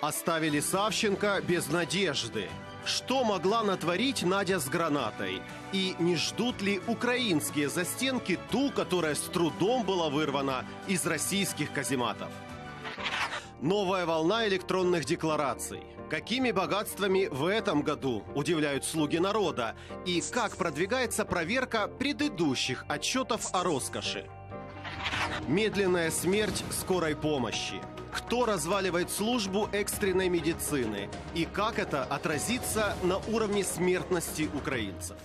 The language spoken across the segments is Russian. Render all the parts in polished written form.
оставили Савченко без надежды. Что могла натворить Надя с гранатой? И не ждут ли украинские застенки ту, которая с трудом была вырвана из российских казематов? Новая волна электронных деклараций. Какими богатствами в этом году удивляют слуги народа? И как продвигается проверка предыдущих отчетов о роскоши? Медленная смерть скорой помощи. Кто разваливает службу экстренной медицины и как это отразится на уровне смертности украинцев?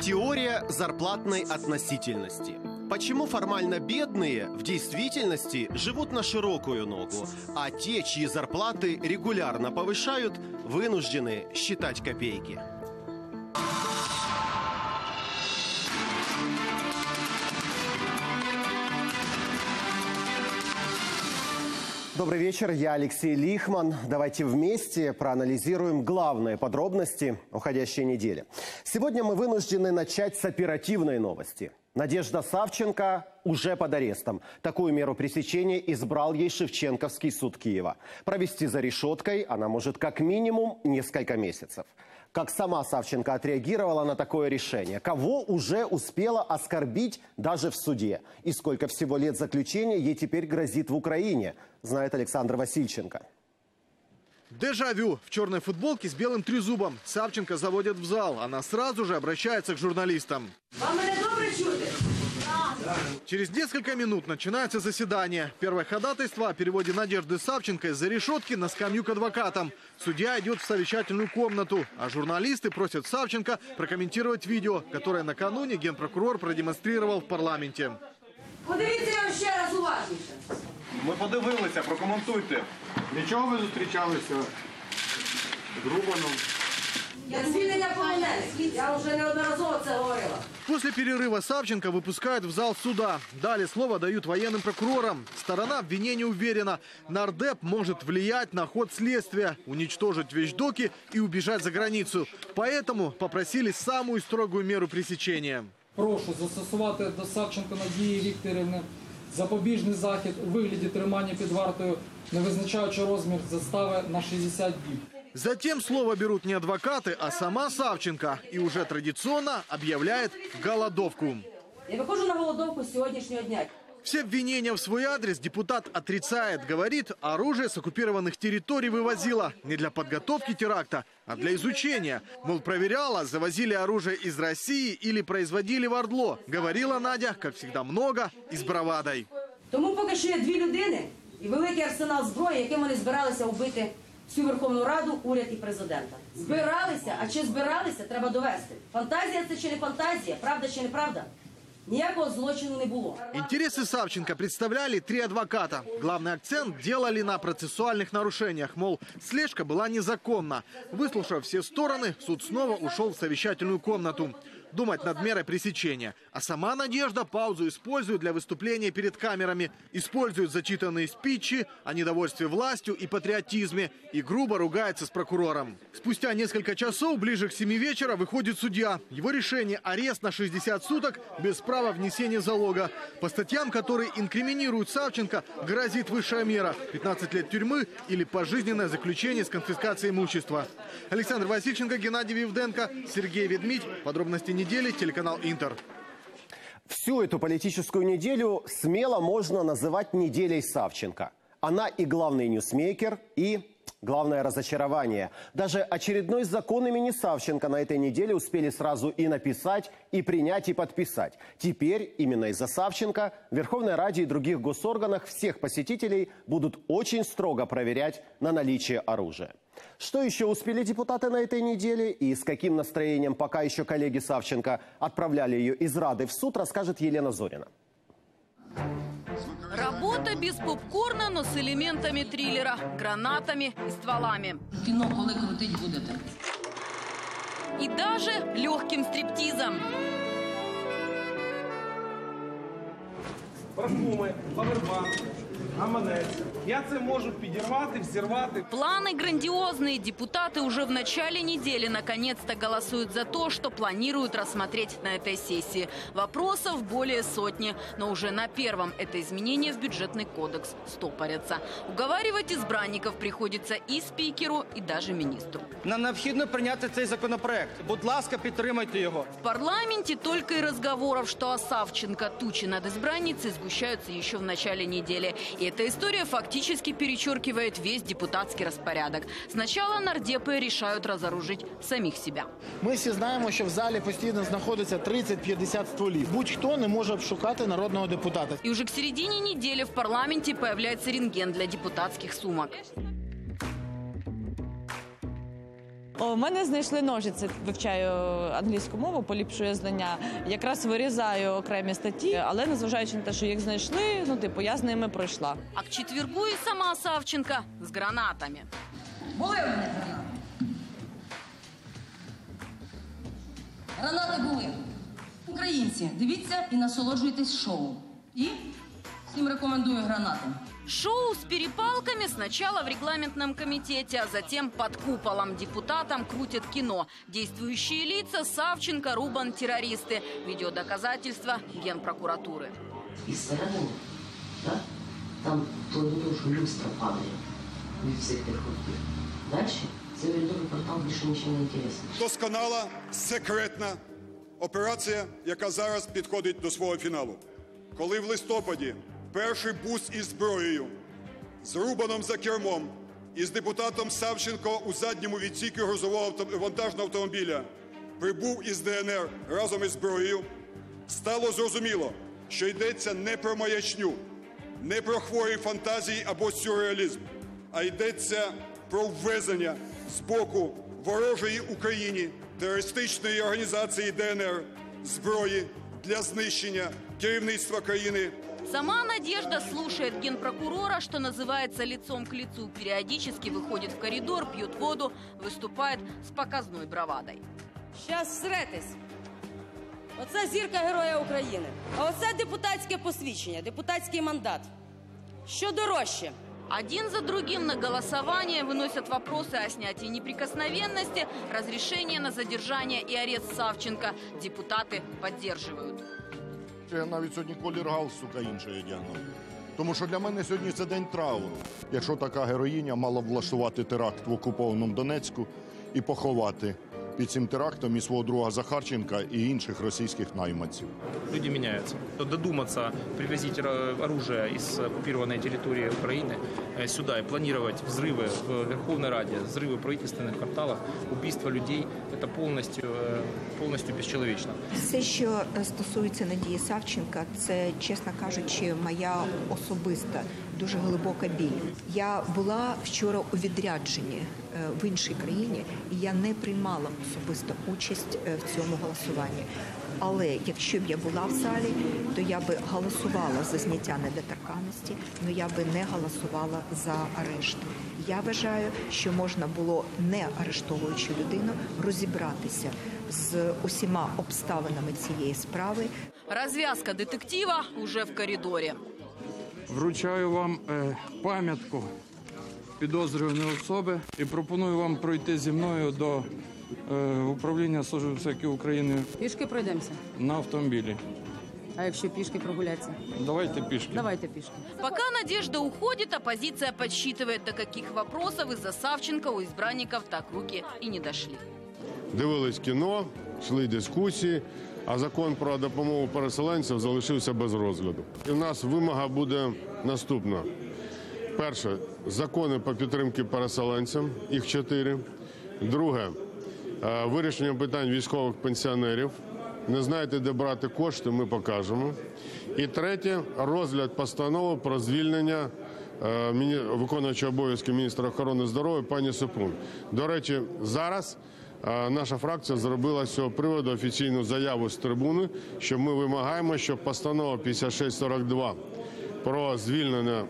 Теория зарплатной относительности. Почему формально бедные в действительности живут на широкую ногу, а те, чьи зарплаты регулярно повышают, вынуждены считать копейки? Добрый вечер, я Алексей Лихман. Давайте вместе проанализируем главные подробности уходящей недели. Сегодня мы вынуждены начать с оперативной новости. Надежда Савченко уже под арестом. Такую меру пресечения избрал ей Шевченковский суд Киева. Провести за решеткой она может как минимум несколько месяцев. Как сама Савченко отреагировала на такое решение? Кого уже успела оскорбить даже в суде? И сколько всего лет заключения ей теперь грозит в Украине, знает Александр Васильченко. Дежавю. В черной футболке с белым трезубом. Савченко заводят в зал. Она сразу же обращается к журналистам. Вам это добрый чудо? Да. Через несколько минут начинается заседание. Первое ходатайство о переводе Надежды Савченко из-за решетки на скамью к адвокатам. Судья идет в совещательную комнату, а журналисты просят Савченко прокомментировать видео, которое накануне генпрокурор продемонстрировал в парламенте. Подивите еще раз уважніше. Мы подивилися, прокомментуйте. Ничего вы встречались грубо, но... Я уже неодноразово это говорила. После перерыва Савченко выпускают в зал суда. Далее слово дают военным прокурорам. Сторона обвинения уверена, нардеп может влиять на ход следствия, уничтожить вещдоки и убежать за границу. Поэтому попросили самую строгую меру пресечения. Прошу застосовать до Савченко Надії Вікторівни запобіжний захід у вигляді тримання під вартою, не визначаючи розмір застави на 60 днів. Затем слово берут не адвокаты, а сама Савченко. И уже традиционно объявляет голодовку. Я выхожу на голодовку с сегодняшнего дня. Все обвинения в свой адрес депутат отрицает. Говорит, оружие с оккупированных территорий вывозила не для подготовки теракта, а для изучения. Мол, проверяла, завозили оружие из России или производили в Ордло. Говорила Надя, как всегда, много и с бравадой. Тому пока что две людини и великий арсенал зброї, яким они собирались убить всю Верховну Раду, уряд и президента. Збиралися, а чи збиралися, треба довести. Фантазия это чи не фантазия, правда чи не правда. Никакого злочина не было. Интересы Савченко представляли три адвоката. Главный акцент делали на процессуальных нарушениях. Мол, слежка была незаконна. Выслушав все стороны, суд снова ушел в совещательную комнату. Думать над мерой пресечения. А сама Надежда паузу использует для выступления перед камерами. Использует зачитанные спичи о недовольстве властью и патриотизме. И грубо ругается с прокурором. Спустя несколько часов, ближе к 7 вечера, выходит судья. Его решение – арест на 60 суток без права внесения залога. По статьям, которые инкриминируют Савченко, грозит высшая мера – 15 лет тюрьмы или пожизненное заключение с конфискацией имущества. Александр Васильченко, Геннадий Вивденко, Сергей Ведмидь. Подробности недели, телеканал Интер. Всю эту политическую неделю смело можно называть неделей Савченко. Она и главный ньюсмейкер, и главное разочарование. Даже очередной закон имени Савченко на этой неделе успели сразу и написать, и принять, и подписать. Теперь именно из-за Савченко в Верховной Раде и других госорганах всех посетителей будут очень строго проверять на наличие оружия. Что еще успели депутаты на этой неделе и с каким настроением пока еще коллеги Савченко отправляли ее из Рады в суд, расскажет Елена Зорина. Работа без попкорна, но с элементами триллера, гранатами и стволами. Кино, коли крутить будете. И даже легким стриптизом. Парфумы, павербанк. Я це можу підірвати, взірвати. Планы грандиозные. Депутаты уже в начале недели наконец-то голосуют за то, что планируют рассмотреть на этой сессии. Вопросов более сотни. Но уже на первом это изменение в бюджетный кодекс стопорятся. Уговаривать избранников приходится и спикеру, и даже министру. Нам необходимо принять этот законопроект. Будь ласка, поддержите его. В парламенте только и разговоров, что о Савченко. Тучи над избранницей сгущаются еще в начале недели. И эта история фактически перечеркивает весь депутатский распорядок. Сначала нардепы решают разоружить самих себя. Мы все знаем, что в зале постоянно находится 30-50 стульев. Будь-кто не может обшукать народного депутата. И уже к середине недели в парламенте появляется рентген для депутатских сумок. У мене знайшли ножиці, вивчаю англійську мову, поліпшую знання. Якраз вирізаю окремі статті, але незважаючи на те, що їх знайшли, я з ними пройшла. А к четвергу і сама Савченко з гранатами. Були у мене гранати? Гранати були. Українці, дивіться і насолоджуйтесь шоу. І всім рекомендую гранати. Шоу с перепалками сначала в регламентном комитете, а затем под куполом. Депутатам крутят кино. Действующие лица – Савченко, Рубан, террористы. Видеодоказательства Генпрокуратуры. Из стороны, да? Там тоже люстра падает. У всех переходки. Дальше завернутый портал, больше ничего не интересно. Досконала, секретна операція, яка зараз підходить до свого фіналу. Коли в листопаді перший бус із зброєю, з Рубаном за кермом і з депутатом Савченко у задньому відсіку грузового вантажного автомобіля прибув із ДНР разом із зброєю, стало зрозуміло, що йдеться не про маячню, не про хворі фантазії або сюрреалізм, а йдеться про ввезення з боку ворожої Україні терористичної організації ДНР зброї для знищення керівництва країни. Сама Надежда слушает генпрокурора, что называется, лицом к лицу. Периодически выходит в коридор, пьет воду, выступает с показной бравадой. Сейчас сретесь. Вот это зірка Героя Украины. А вот это депутатское посвящение, депутатский мандат. Что дороже? Один за другим на голосование выносят вопросы о снятии неприкосновенности, разрешение на задержание и арест Савченко. Депутаты поддерживают. Я навіть сьогодні колір галстука інший одягнув. Тому що для мене сьогодні це день трауру. Якщо така героїня мала влаштувати теракт в окупованому Донецьку і поховати під цим терактом і свого друга Захарченка, і інших російських найманців. Люди міняються. Додуматися привезти оружие із окупованої території України сюди і планувати взриви в Верховній Раді, взриви в правительственних кварталах, вбивство людей – це повністю безчеловічно. Все, що стосується Надії Савченка, це, чесно кажучи, моя особиста, дуже глибока біль. Я була вчора у відрядженні в іншій країні, і я не приймала особисто участь в цьому голосуванні. Але якщо б я була в залі, то я б голосувала за зняття недоторканності, але я б не голосувала за арешт. Я вважаю, що можна було, не арештовуючи людину, розібратися з усіма обставинами цієї справи. Розв'язка детектива уже в коридорі. Вручаю вам пам'ятку підозрюваної особи і пропоную вам пройти зі мною до управління Служби безпеки України. Пішки пройдемося? На автомобілі. А если пешкой прогуляться? Давайте пешкой. Давайте пешкой. Пока Надежда уходит, оппозиция подсчитывает, до каких вопросов из-за Савченко у избранников так руки и не дошли. Дивились кино, шли дискусії, а закон про допомогу переселенцям залишився без розгляду. І в нас вимога буде наступна. Перше, закони по підтримці переселенцям, їх 4. Друге, вирішення питань військових пенсіонерів. Не знаєте, де брати кошти, ми покажемо. І третє, розгляд постанови про звільнення виконуючого обов'язки міністра охорони здоров'я пані Супрун. До речі, зараз наша фракція зробила з цього приводу офіційну заяву з трибуни, що ми вимагаємо, щоб постанова 5642 про звільнення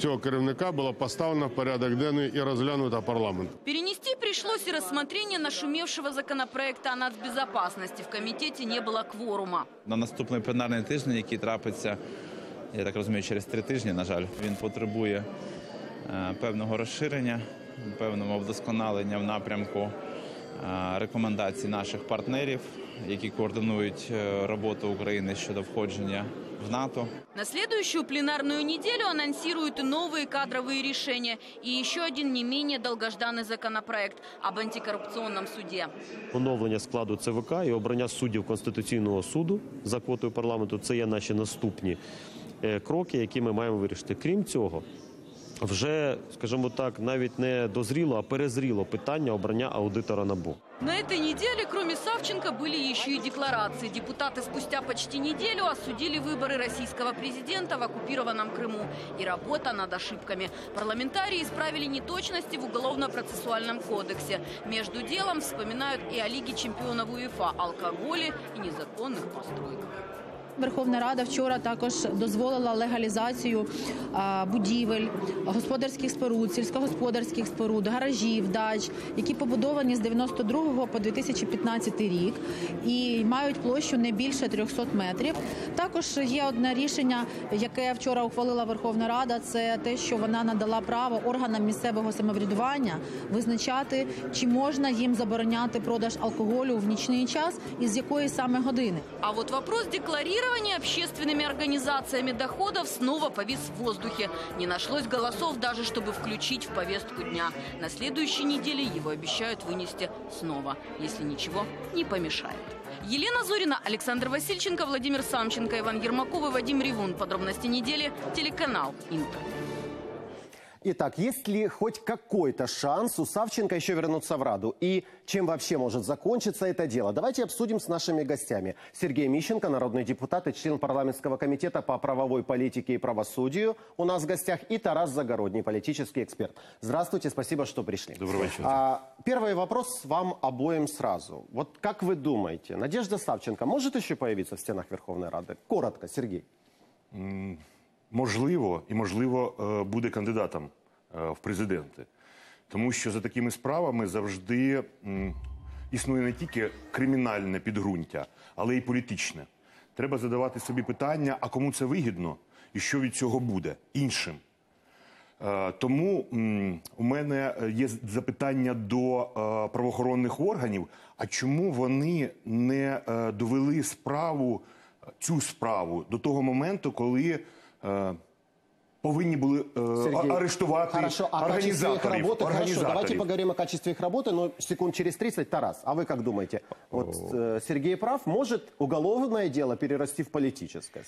цього керівника була поставлена в порядок денний і розглянута парламент. Перенести пришлось и рассмотрение нашумевшего законопроекта о нацбезопасности. В комитете не было кворума. На наступний пленарний тиждень, який трапиться я так розумію, через 3 тижні, на жаль. Він потребує певного розширення, певного вдосконалення в напрямку рекомендацій наших партнерів, які координують работу Украины щодо входження в НАТО. На следующую пленарную неделю анонсируют новые кадровые решения и еще один не менее долгожданный законопроект об антикоррупционном суде. Оновлення складу ЦВК і обрання суддів Конституційного суду за квотою парламенту – це є наші наступні кроки, які ми маємо вирішити. Крім цього, вже, скажімо так, навіть не дозріло, а перезріло питання обрання аудитора НАБУ. На этой неделе, кроме Савченко, были еще и декларации. Депутаты спустя почти неделю осудили выборы российского президента в оккупированном Крыму. И работа над ошибками. Парламентарии исправили неточности в Уголовно-процессуальном кодексе. Между делом вспоминают и о Лиге чемпионов УЕФА, алкоголе и незаконных постройках. Верховна Рада вчора також дозволила легалізацію будівель, господарських споруд, сільськогосподарських споруд, гаражів, дач, які побудовані з 1992 по 2015 рік і мають площу не більше 300 метрів. Також є одне рішення, яке вчора ухвалила Верховна Рада, це те, що вона надала право органам місцевого самоврядування визначати, чи можна їм забороняти продаж алкоголю в нічний час і з якої саме години. А от вопрос декларирования общественными организациями доходов снова повис в воздухе. Не нашлось голосов даже, чтобы включить в повестку дня. На следующей неделе его обещают вынести снова, если ничего не помешает. Елена Зорина, Александр Васильченко, Владимир Самченко, Иван Ермаков и Вадим Ривун. Подробности недели. Телеканал «Интер». Итак, есть ли хоть какой-то шанс у Савченко еще вернуться в Раду? И чем вообще может закончиться это дело? Давайте обсудим с нашими гостями. Сергей Мищенко, народный депутат и член парламентского комитета по правовой политике и правосудию у нас в гостях. И Тарас Загородний, политический эксперт. Здравствуйте, спасибо, что пришли. Добрый вечер. Первый вопрос вам обоим сразу. Вот как вы думаете, Надежда Савченко может еще появиться в стенах Верховной Рады? Коротко, Сергей. Можливо, і можливо буде кандидатом в президенти. Тому що за такими справами завжди існує не тільки кримінальне підґрунтя, але й політичне. Треба задавати собі питання, а кому це вигідно і що від цього буде іншим. Тому у мене є запитання до правоохоронних органів, а чому вони не довели цю справу до того моменту, коли повинні були арештувати организаторов. Хорошо, давайте поговорим о качестве их работы, но секунд через 30. Тарас, а вы как думаете? Вот Сергей прав, может уголовное дело перерасти в политическое?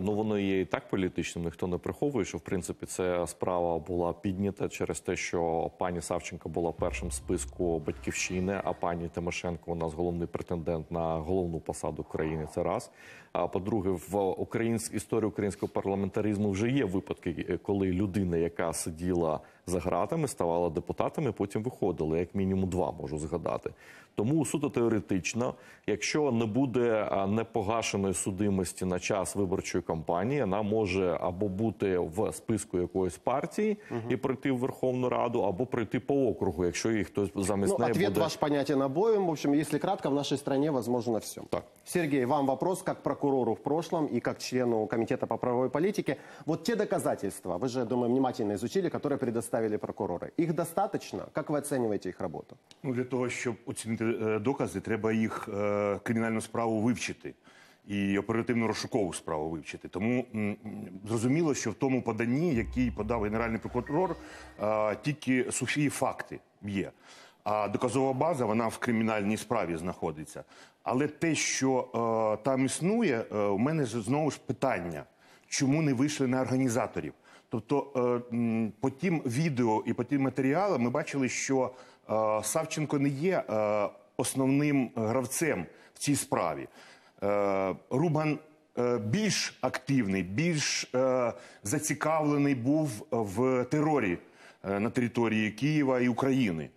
Ну, воно є і так політичним, ніхто не приховує, що в принципі ця справа була піднята через те, що пані Савченко була першим в списку Батьківщини, а пані Тимошенко у нас головний претендент на головну посаду країни, це раз. А по-друге, в історії українського парламентаризму вже є випадки, коли людина, яка сиділа за гратами, ставала депутатом і потім виходила. Як мінімум 2 можу згадати. Тому суто теоретично, якщо не буде непогашеної судимості на час виборчої кампанії, вона може або бути в списку якоїсь партії і пройти в Верховну Раду, або пройти по округу, якщо її хтось замість неї буде. Ну, відповідь ваш понятен обоєм. В общем, якщо кратко, в нашій країні можливо все. Так. Сергій, вам вопрос, як прокурору в прошлом и как члену комитета по правовой политике. Вот те доказательства, вы же, я думаю, внимательно изучили, которые предоставили прокуроры. Их достаточно? Как вы оцениваете их работу? Ну, для того, щоб оцінити докази, треба їх кримінальну справу вивчити і оперативно-розшукову справу вивчити. Тому зрозуміло, що в тому поданні, який подав генеральний прокурор, тільки сухі факти є. А доказова база, вона в кримінальній справі знаходиться. Але те, що там існує, у мене знову ж питання, чому не вийшли на організаторів? Тобто, по тим відео і по тим матеріалам ми бачили, що Савченко не є основним гравцем в цій справі. Рубан більш активний, більш зацікавлений був в терорі на території Києва і України.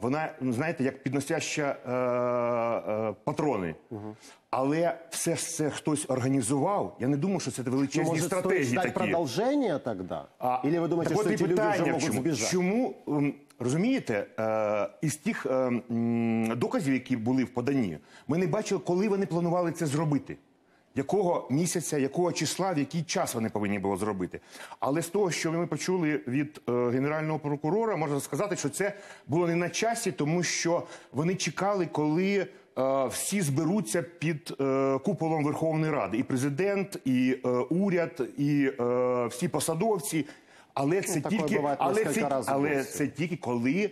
Вона, знаєте, як підносяща патрони. Але все ж це хтось організував. Я не думаю, що це величезні стратегії такі. Може, стоїть продовження тоді? Або ви думаєте, що ці люди вже можуть збіжати? Чому, розумієте, із тих доказів, які були в поданні, ми не бачили, коли вони планували це зробити. якого місяця, якого числа, в який час вони повинні було зробити. Але з того, що ми почули від генерального прокурора, можна сказати, що це було не на часі, тому що вони чекали, коли всі зберуться під куполом Верховної Ради. І президент, і уряд, і всі посадовці. Але це тільки коли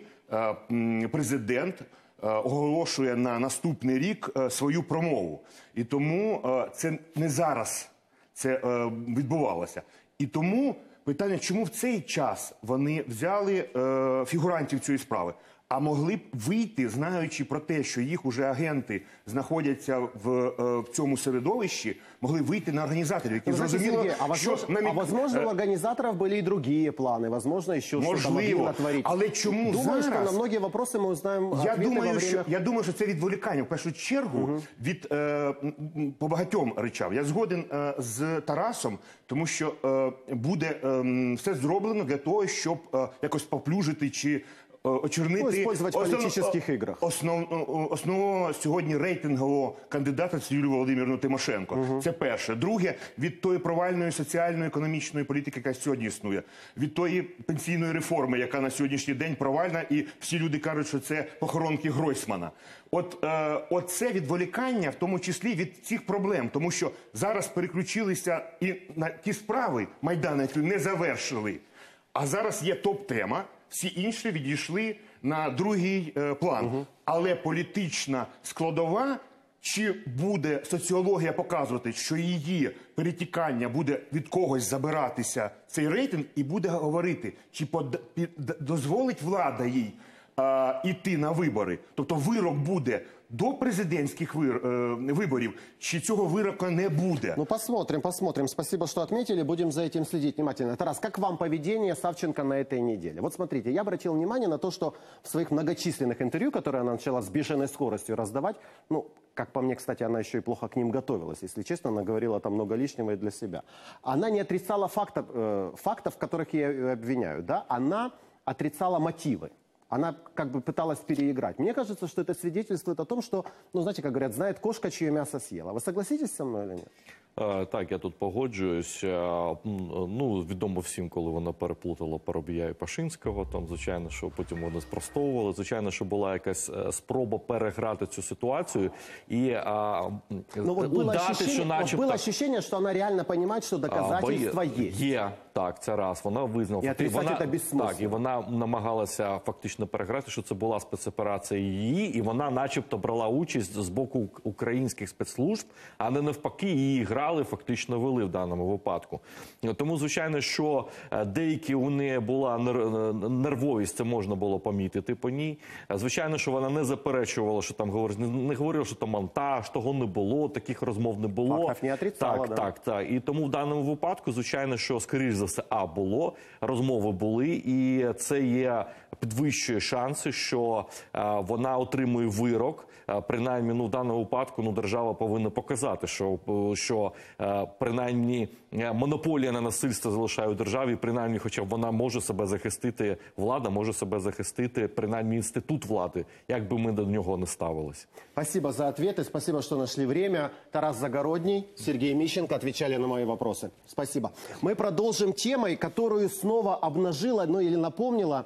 президент оголошує на наступний рік свою промову. І тому це не зараз це відбувалося. І тому питання, чому в цей час вони взяли фігурантів цієї справи? А могли б вийти, знаючи про те, що їх уже агенти знаходяться в цьому середовищі, могли вийти на організаторів, які зрозуміло, що... А, можливо, у організаторів були і інші плани, можливо, ще щось там могли натворити. Але чому зараз... Думаю, що на багато питання ми узнаємо відповіді. Я думаю, що це відволікання, в першу чергу, по багатьом речам. Я згоден з Тарасом, тому що буде все зроблено для того, щоб якось поплюжити чи... Использовать в политических играх. Основного сьогодні рейтингового кандидата – це Юлію Володимирівну Тимошенко. Це перше. Друге – від тої провальної соціально-економічної політики, яка сьогодні існує. Від тої пенсійної реформи, яка на сьогоднішній день провальна, і всі люди кажуть, що це похоронки Гройсмана. От це відволікання, в тому числі, від цих проблем. Тому що зараз переключилися і на ті справи Майдану, які не завершили. А зараз є топ-тема. Всі інші відійшли на другий план. Але політична складова, чи буде соціологія показувати, що її перетікання буде від когось забиратися цей рейтинг і буде говорити, чи дозволить влада їй йти на вибори. Тобто вирок буде до президентских выборов, чи цього вироку не буде. Ну, посмотрим. Спасибо, что отметили. Будем за этим следить внимательно. Тарас, как вам поведение Савченко на этой неделе? Вот смотрите, я обратил внимание на то, что в своих многочисленных интервью, которые она начала с бешеной скоростью раздавать, ну, как по мне, кстати, она еще и плохо к ним готовилась, если честно, она говорила там много лишнего и для себя. Она не отрицала фактов, которых я обвиняю, да? Она отрицала мотивы. Она как бы пыталась переиграть. Мне кажется, что это свидетельствует о том, что, ну, знаете, как говорят, знает кошка, чье мясо съела. Вы согласитесь со мной или нет? Так, я тут погоджуюсь. Ну, відомо всім, коли вона переплутала Парубія і Пашинського, там, звичайно, що потім вони спростовували, звичайно, що була якась спроба переграти цю ситуацію і удати, що начебто... Було відчуття, що вона реально розуміє, що доказательства є. Є, так, це раз. Вона визнала... І отрицати це безсмислено. Так, і вона намагалася фактично переграти, що це була спецоперація її, і вона начебто брала участь з боку українських спецслужб, а не навпаки її гра фактично вели в даному випадку. Тому, звичайно, що деякі у неї була нервовість, це можна було помітити по ній. Звичайно, що вона не заперечувала, що там не говорила, що там монтаж, того не було, таких розмов не було. Фактів не отрицала, да? Так. І тому в даному випадку, звичайно, що, скоріш за все, було, розмови були, і це є, підвищує шанси, що вона отримує вирок. Принаймні, ну, в даному випадку, ну, держава повинна показати, що принаймні монополія на насильство залишає у державі, принаймні, хоча б вона може себе захистити, влада може себе захистити, принаймні, інститут влади, як би ми до нього не ставилися. Спасибо за відповіді, спасибо, що знайшли время. Тарас Загородний, Сергій Мищенко відповідали на мої питання. Спасибо. Ми продовжимо темою, яку знову обнажила, ну, або напомнила,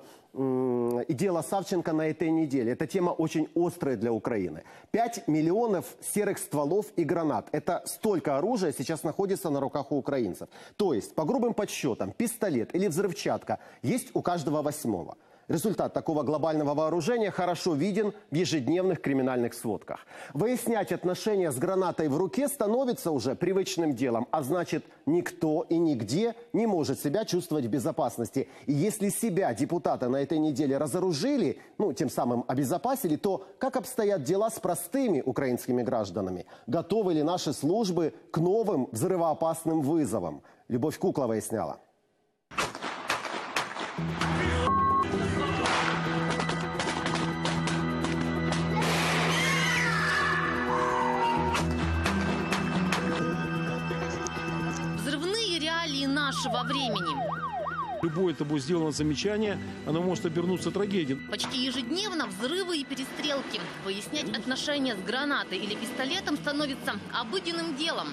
и дело Савченко на этой неделе. Эта тема очень острая для Украины. 5 миллионов серых стволов и гранат. Это столько оружия сейчас находится на руках у украинцев. То есть, по грубым подсчетам, пистолет или взрывчатка есть у каждого 8-го. Результат такого глобального вооружения хорошо виден в ежедневных криминальных сводках. Выяснять отношения с гранатой в руке становится уже привычным делом, а значит, никто и нигде не может себя чувствовать в безопасности. И если себя депутаты на этой неделе разоружили, ну, тем самым обезопасили, то как обстоят дела с простыми украинскими гражданами? Готовы ли наши службы к новым взрывоопасным вызовам? Любовь Куклова выясняла. Нашего времени. Любое тобой сделано замечание, оно может обернуться трагедией. Почти ежедневно взрывы и перестрелки. Выяснять отношения с гранатой или пистолетом становится обыденным делом.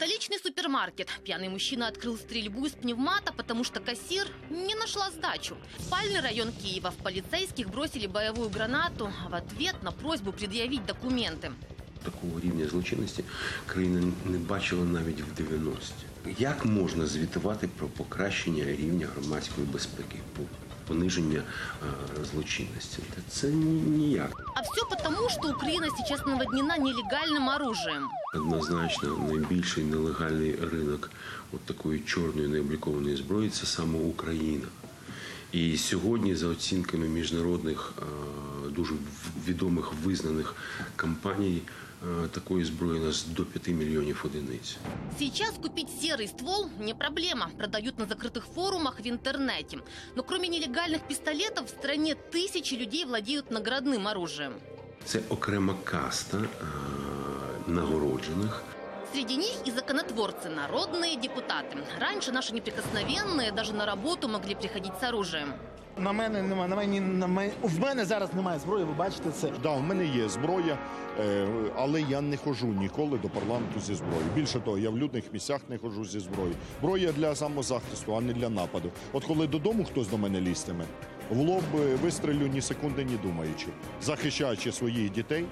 Столичный супермаркет. Пьяный мужчина открыл стрельбу из пневмата, потому что кассир не нашла сдачу. Спальный район Киева. В полицейских бросили боевую гранату в ответ на просьбу предъявить документы. Такого рівня злочинності країна не бачила навіть в 90-ті. Як можна звітувати про покращення рівня громадської безпеки, пониження злочинності? Це ніяк. А все потому, що Україна зараз наводнена нелегальним оружием. Однозначно, найбільший нелегальний ринок от такої чорної необлікованої зброї – це саме Україна. І сьогодні, за оцінками міжнародних, дуже відомих, визнаних компаній, такой зброї у нас до 5 миллионов единиц. Сейчас купить серый ствол не проблема. Продают на закрытых форумах в интернете. Но кроме нелегальных пистолетов в стране тысячи людей владеют наградным оружием. Это окрема каста нагороджених. Среди них и законотворцы, народные депутаты. Раньше наши неприкосновенные даже на работу могли приходить с оружием. В мене зараз немає зброї, ви бачите це. Да, в мене є зброя, але я не хожу ніколи до парламенту зі зброєю. Більше того, я в людних місцях не хожу зі зброєю. Зброя для самозахисту, а не для нападу. От коли додому хтось до мене лізтиме, в лоб вистрілю ні секунди не думаючи, захищаючи своїх дітей,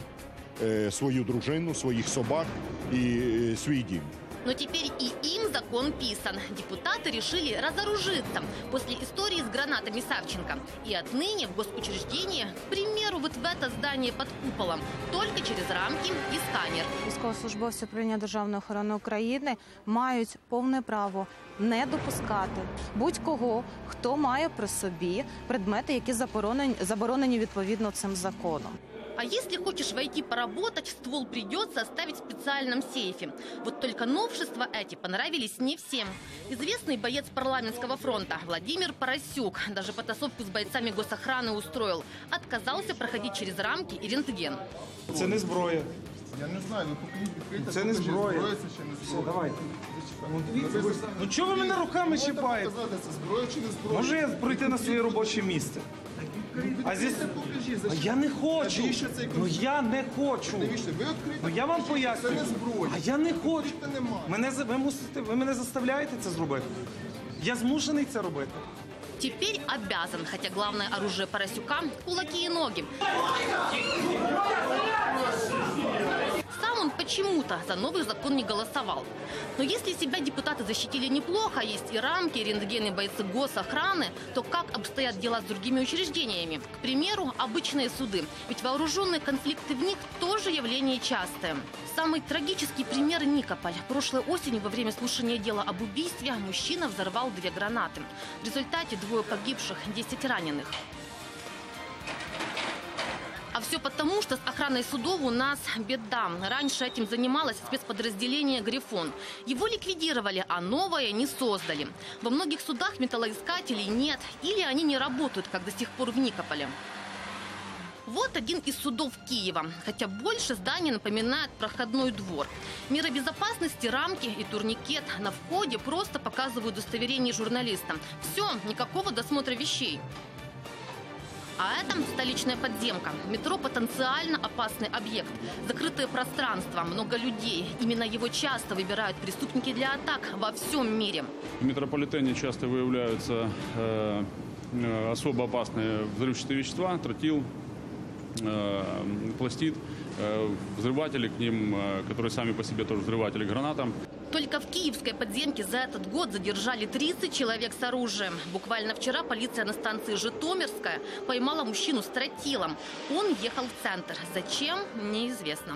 свою дружину, своїх собак і свій дім. Но теперь и им закон писан. Депутаты решили разоружиться после истории с гранатами Савченко. И отныне в госучреждении, к примеру, вот в это здание под куполом, только через рамки и сканер. Військовослужбовці управління Державної охорони України мають повне право не допускати будь-кого, хто має при собі предмети, які заборонені відповідно цим законом. А если хочешь войти поработать, ствол придется оставить в специальном сейфе. Вот только новшества эти понравились не всем. Известный боец парламентского фронта Владимир Поросюк даже потасовку с бойцами госохраны устроил. Отказался проходить через рамки и рентген. Это не зброя. Я не знаю, ну покажіть. Це не зброя. Давайте. Ну чого ви мене руками чіпаєте? Це зброя чи не зброя? Може я прийти на своє робоче місце? А здесь... Я не хочу. Ну я не хочу. Ну я вам поясню. А я не хочу. Ви мене заставляєте це зробити. Я змушений це робити. Теперь обязан, хотя главное оружие Поросюка – кулаки и ноги. Сам он почему-то за новый закон не голосовал. Но если себя депутаты защитили неплохо, есть и рамки, и рентгены, и бойцы госохраны, то как обстоят дела с другими учреждениями? К примеру, обычные суды. Ведь вооруженные конфликты в них тоже явление частое. Самый трагический пример – Никополь. Прошлой осенью во время слушания дела об убийстве мужчина взорвал 2 гранаты. В результате 2 погибших, 10 раненых. А все потому, что с охраной судов у нас беда. Раньше этим занималось спецподразделение «Грифон». Его ликвидировали, а новое не создали. Во многих судах металлоискателей нет, или они не работают, как до сих пор в Никополе. Вот один из судов Киева, хотя больше здание напоминает проходной двор. Меры безопасности, рамки и турникет на входе просто показывают удостоверение журналистам. Все, никакого досмотра вещей. А это столичная подземка. Метро – потенциально опасный объект. Закрытое пространство, много людей. Именно его часто выбирают преступники для атак во всем мире. В метрополитене часто выявляются особо опасные взрывчатые вещества, тротил, пластид, взрыватели к ним, которые сами по себе тоже взрыватели гранатам. Только в киевской подземке за этот год задержали 30 человек с оружием. Буквально вчера полиция на станции Житомирская поймала мужчину с тротилом. Он ехал в центр. Зачем? Неизвестно.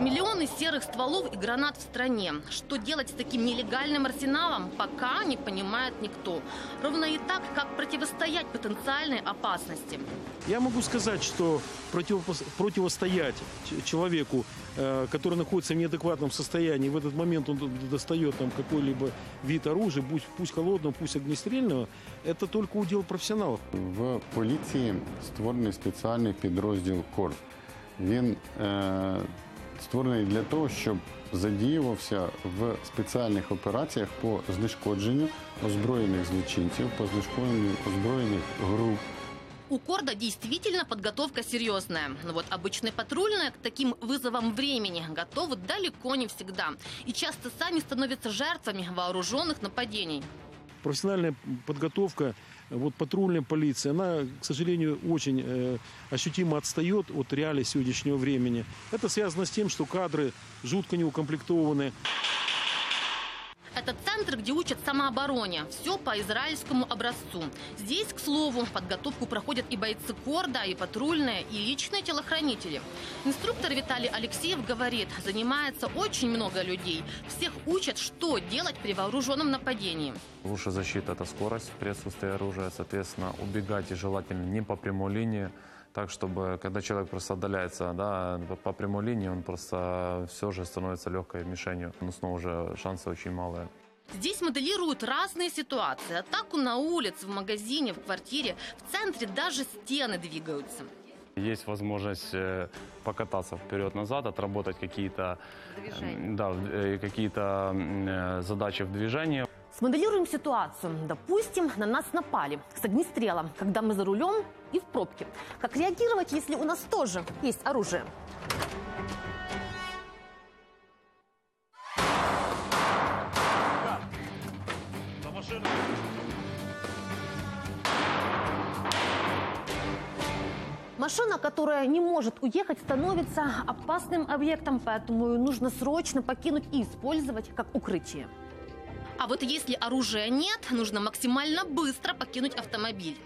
Миллионы серых стволов и гранат в стране. Что делать с таким нелегальным арсеналом, пока не понимает никто. Ровно и так, как противостоять потенциальной опасности. Я могу сказать, что противостоять человеку, который находится в неадекватном состоянии, в этот момент он достает там какой-либо вид оружия, пусть холодного, пусть огнестрельного, это только удел профессионалов. В полиции створений специальный подраздел «Корп». Він створений для того, щоб задіювався в спеціальних операціях по знешкодженню озброєних злочинців, по знешкодженню озброєних груп. У корда действительно подготовка серьезная. Но вот обычные патрульные к таким вызовам времени готовы далеко не всегда. И часто сами становятся жертвами вооруженных нападений. Профессиональная подготовка, вот патрульная полиция, она, к сожалению, очень ощутимо отстает от реалий сегодняшнего времени. Это связано с тем, что кадры жутко неукомплектованы. Это центр, где учат самообороне. Все по израильскому образцу. Здесь, к слову, подготовку проходят и бойцы корда, и патрульные, и личные телохранители. Инструктор Виталий Алексеев говорит, занимается очень много людей. Всех учат, что делать при вооруженном нападении. Лучшая защита – это скорость при отсутствии оружия. Соответственно, убегать и желательно не по прямой линии. Так, чтобы когда человек просто отдаляется, да, по прямой линии, он просто все же становится легкой мишенью. Но снова уже шансы очень малые. Здесь моделируют разные ситуации. Атаку на улице, в магазине, в квартире. В центре даже стены двигаются. Есть возможность покататься вперед-назад, отработать какие-то задачи в движении. Смоделируем ситуацию. Допустим, на нас напали с огнестрела, когда мы за рулем и в пробке. Как реагировать, если у нас тоже есть оружие? Машина, которая не может уехать, становится опасным объектом, поэтому ее нужно срочно покинуть и использовать как укрытие. А вот если оружия нет, нужно максимально быстро покинуть автомобиль.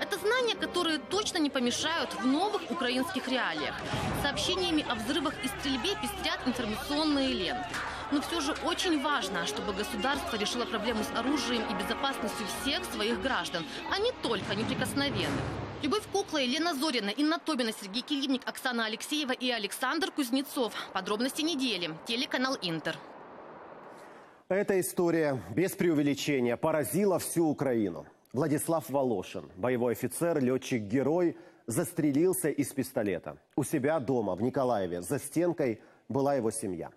Это знания, которые точно не помешают в новых украинских реалиях. Сообщениями о взрывах и стрельбе пестрят информационные ленты. Но все же очень важно, чтобы государство решило проблему с оружием и безопасностью всех своих граждан, а не только неприкосновенных. Любовь Куклова, Елена Зорина, Инна Тобина, Сергей Килибник, Оксана Алексеева и Александр Кузнецов. Подробности недели. Телеканал «Интер». Эта история без преувеличения поразила всю Украину. Владислав Волошин, боевой офицер, летчик-герой, застрелился из пистолета. У себя дома, в Николаеве, за стенкой была его семья.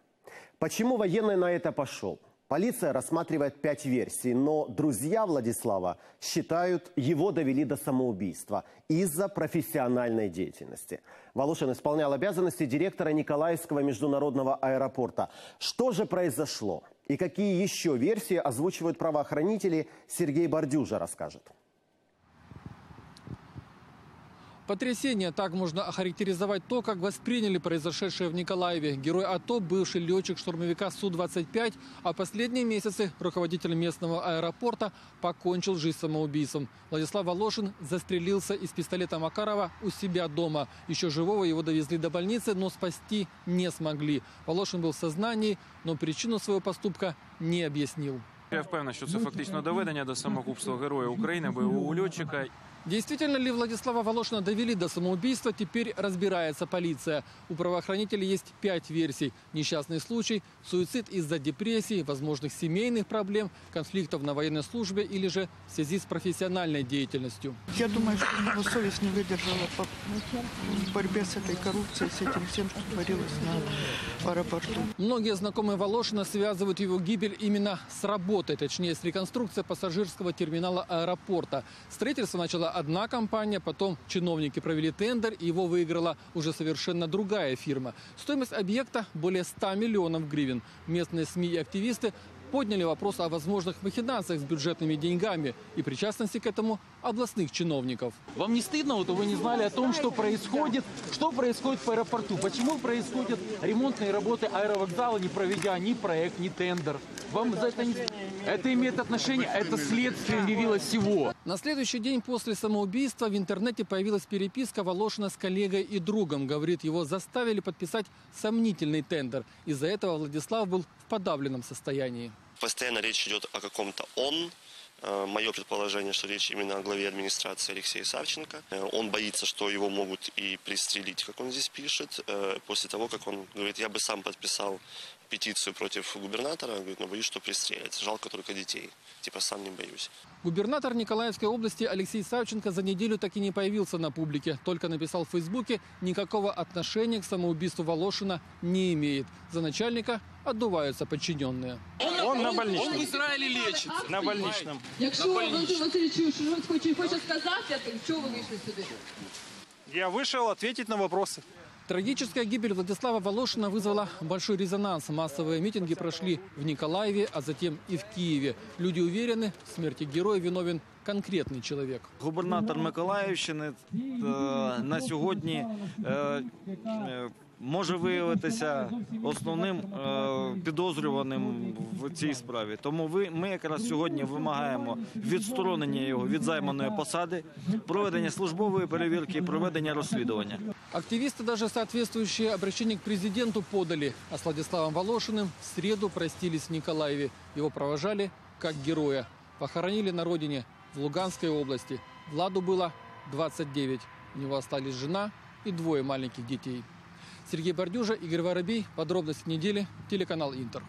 Почему военный на это пошел? Полиция рассматривает 5 версий, но друзья Владислава считают, его довели до самоубийства из-за профессиональной деятельности. Волошин исполнял обязанности директора Николаевского международного аэропорта. Что же произошло? И какие еще версии озвучивают правоохранители, Сергей Бордюжа расскажет. Потрясение, так можно охарактеризовать то, как восприняли произошедшее в Николаеве. Герой АТО, бывший летчик штурмовика Су-25, а последние месяцы руководитель местного аэропорта, покончил жизнь самоубийством. Владислав Волошин застрелился из пистолета Макарова у себя дома. Еще живого его довезли до больницы, но спасти не смогли. Волошин был в сознании, но причину своего поступка не объяснил. Я впевнен, что это фактично доведение до самогубства героя Украины, боевого летчика. Действительно ли Владислава Волошина довели до самоубийства, теперь разбирается полиция. У правоохранителей есть 5 версий. Несчастный случай, суицид из-за депрессии, возможных семейных проблем, конфликтов на военной службе или же в связи с профессиональной деятельностью. Я думаю, что его совесть не выдержала в борьбе с этой коррупцией, с этим всем, что творилось на аэропорту. Многие знакомые Волошина связывают его гибель именно с работой, точнее с реконструкцией пассажирского терминала аэропорта. Строительство начало одна компания, потом чиновники провели тендер, и его выиграла уже совершенно другая фирма. Стоимость объекта более 100 миллионов гривен. Местные СМИ и активисты подняли вопрос о возможных махинациях с бюджетными деньгами и причастности к этому областных чиновников. Вам не стыдно, вот вы не знали о том, что происходит в аэропорту? Почему происходят ремонтные работы аэровокзала, не проведя ни проект, ни тендер? Вам за это не... Это имеет отношение, это следствие явилось всего. На следующий день после самоубийства в интернете появилась переписка Волошина с коллегой и другом. Говорит, его заставили подписать сомнительный тендер. Из-за этого Владислав был в подавленном состоянии. Постоянно речь идет о каком-то «он». Мое предположение, что речь именно о главе администрации Алексея Савченко. Он боится, что его могут и пристрелить, как он здесь пишет. После того, как он говорит, я бы сам подписал петицию против губернатора, говорит, но боюсь, что пристрелят. Жалко только детей. Типа сам не боюсь. Губернатор Николаевской области Алексей Савченко за неделю так и не появился на публике. Только написал в Фейсбуке, никакого отношения к самоубийству Волошина не имеет. За начальника отдуваются подчиненные. Он Он на больничном. Он в Израилі лечиться. На больничном. Якщо Володимир Васильович хоче сказати, чого ви вийшли сюди? Я вышел ответить на вопросы. Трагическая гибель Владислава Волошина вызвала большой резонанс. Массовые митинги прошли в Николаеве, а затем и в Киеве. Люди уверены, в смерти героя виновен конкретный человек. Губернатор Миколаївщини на сьогодні може виявитися основним підозрюваним в цій справі. Тому ми якраз сьогодні вимагаємо відсторонення його від займаної посади, проведення службової перевірки і проведення розслідування. Активісти навіть соответствующее обращение к президенту подали, а с Владиславом Волошиным в среду простились в Николаеве. Его провожали как героя. Похоронили на родине, в Луганской области. Владу было 29. У него остались жена и двое маленьких детей. Сергей Бордюжа, Игорь Воробей. Подробности недели. Телеканал «Интер».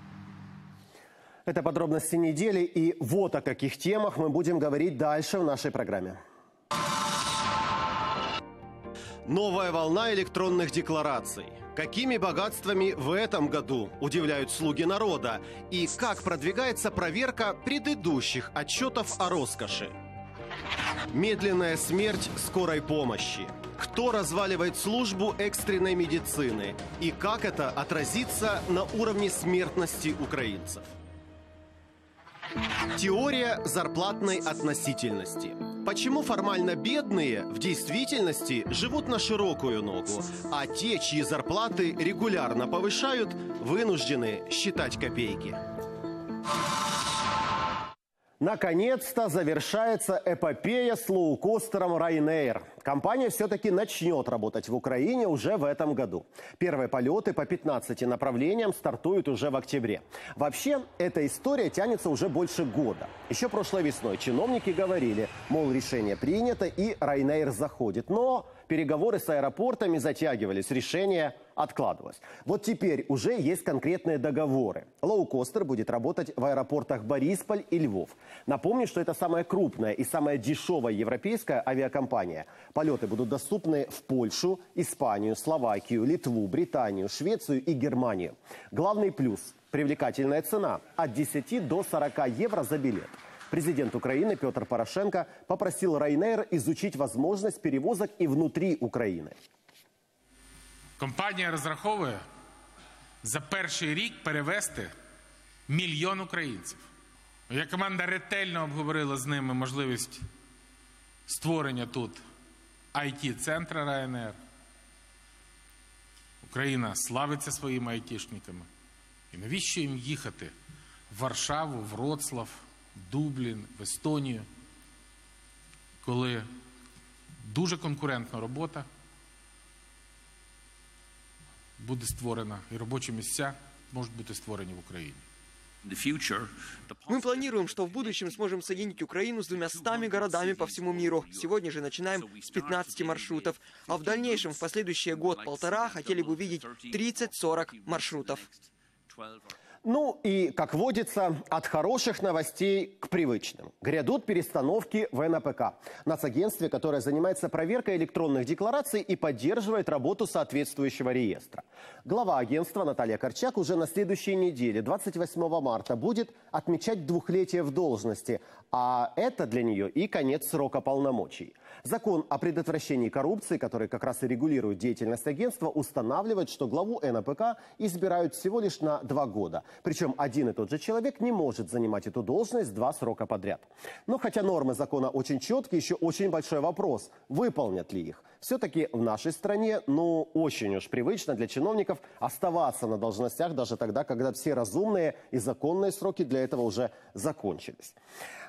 Это подробности недели. И вот о каких темах мы будем говорить дальше в нашей программе. Новая волна электронных деклараций. Какими богатствами в этом году удивляют слуги народа? И как продвигается проверка предыдущих отчетов о роскоши? Медленная смерть скорой помощи. Кто разваливает службу экстренной медицины? И как это отразится на уровне смертности украинцев? Теория зарплатной относительности. Почему формально бедные в действительности живут на широкую ногу, а те, чьи зарплаты регулярно повышают, вынуждены считать копейки? Наконец-то завершается эпопея с лоукостером Ryanair. Компания все-таки начнет работать в Украине уже в этом году. Первые полеты по 15 направлениям стартуют уже в октябре. Вообще, эта история тянется уже больше года. Еще прошлой весной чиновники говорили, мол, решение принято и Ryanair заходит. Но переговоры с аэропортами затягивались, решение откладывалось. Вот теперь уже есть конкретные договоры. Лоукостер будет работать в аэропортах Борисполь и Львов. Напомню, что это самая крупная и самая дешевая европейская авиакомпания. Полеты будут доступны в Польшу, Испанию, Словакию, Литву, Британию, Швецию и Германию. Главный плюс – привлекательная цена – от 10 до 40 евро за билет. Президент Украины Петр Порошенко попросил Ryanair изучить возможность перевозок и внутри Украины. Компанія розраховує за перший рік перевезти 1 мільйон українців. Моя команда ретельно обговорила з ними можливість створення тут IT-центру Ryanair. Україна славиться своїми IT-шниками. І навіщо їм їхати в Варшаву, Вроцлав, Дублін, в Естонію, коли дуже конкурентна робота буде створена, і робочі місця можуть бути створені в Україні. Мы планируем, что в будущем сможем соединить Украину с 200 городами по всему миру. Сегодня же начинаем с 15 маршрутов. А в дальнейшем, в последующие год-полтора, хотели бы видеть 30-40 маршрутов. Ну и, как водится, от хороших новостей к привычным. Грядут перестановки в НАПК, нацагентстве, которое занимается проверкой электронных деклараций и поддерживает работу соответствующего реестра. Глава агентства Наталья Корчак уже на следующей неделе, 28 марта, будет отмечать 2-летие в должности, а это для нее и конец срока полномочий. Закон о предотвращении коррупции, который как раз и регулирует деятельность агентства, устанавливает, что главу НАПК избирают всего лишь на 2 года. Причем один и тот же человек не может занимать эту должность 2 срока подряд. Но хотя нормы закона очень четкие, еще очень большой вопрос, выполнят ли их. Все-таки в нашей стране, очень уж привычно для чиновников оставаться на должностях даже тогда, когда все разумные и законные сроки для этого уже закончились.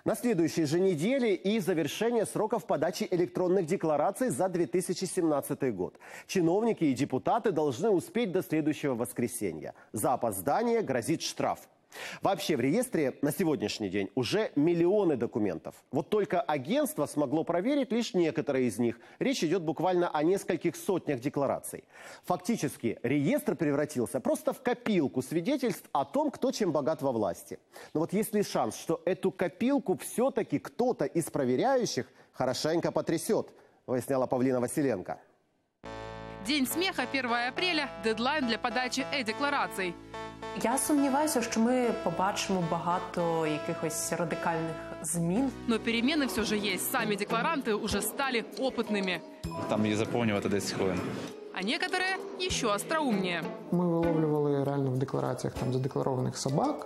На следующей же неделе и завершение сроков подачи электронных деклараций за 2017 год. Чиновники и депутаты должны успеть до следующего воскресенья. За опоздание грозит штраф. Вообще в реестре на сегодняшний день уже миллионы документов. Вот только агентство смогло проверить лишь некоторые из них. Речь идет буквально о нескольких сотнях деклараций. Фактически реестр превратился просто в копилку свидетельств о том, кто чем богат во власти. Но вот есть ли шанс, что эту копилку все-таки кто-то из проверяющих хорошенько потрясет, выясняла Павлина Василенко. День смеха, 1 апреля, дедлайн для подачи э-деклараций. Я сомневаюся, что мы побачимо багато якихось радикальных змін. Но перемены все же есть. Сами декларанты уже стали опытными. Там я заповнюю это 10 хвилин. А некоторые еще остроумнее. Мы выловливали реально в декларациях там задекларованных собак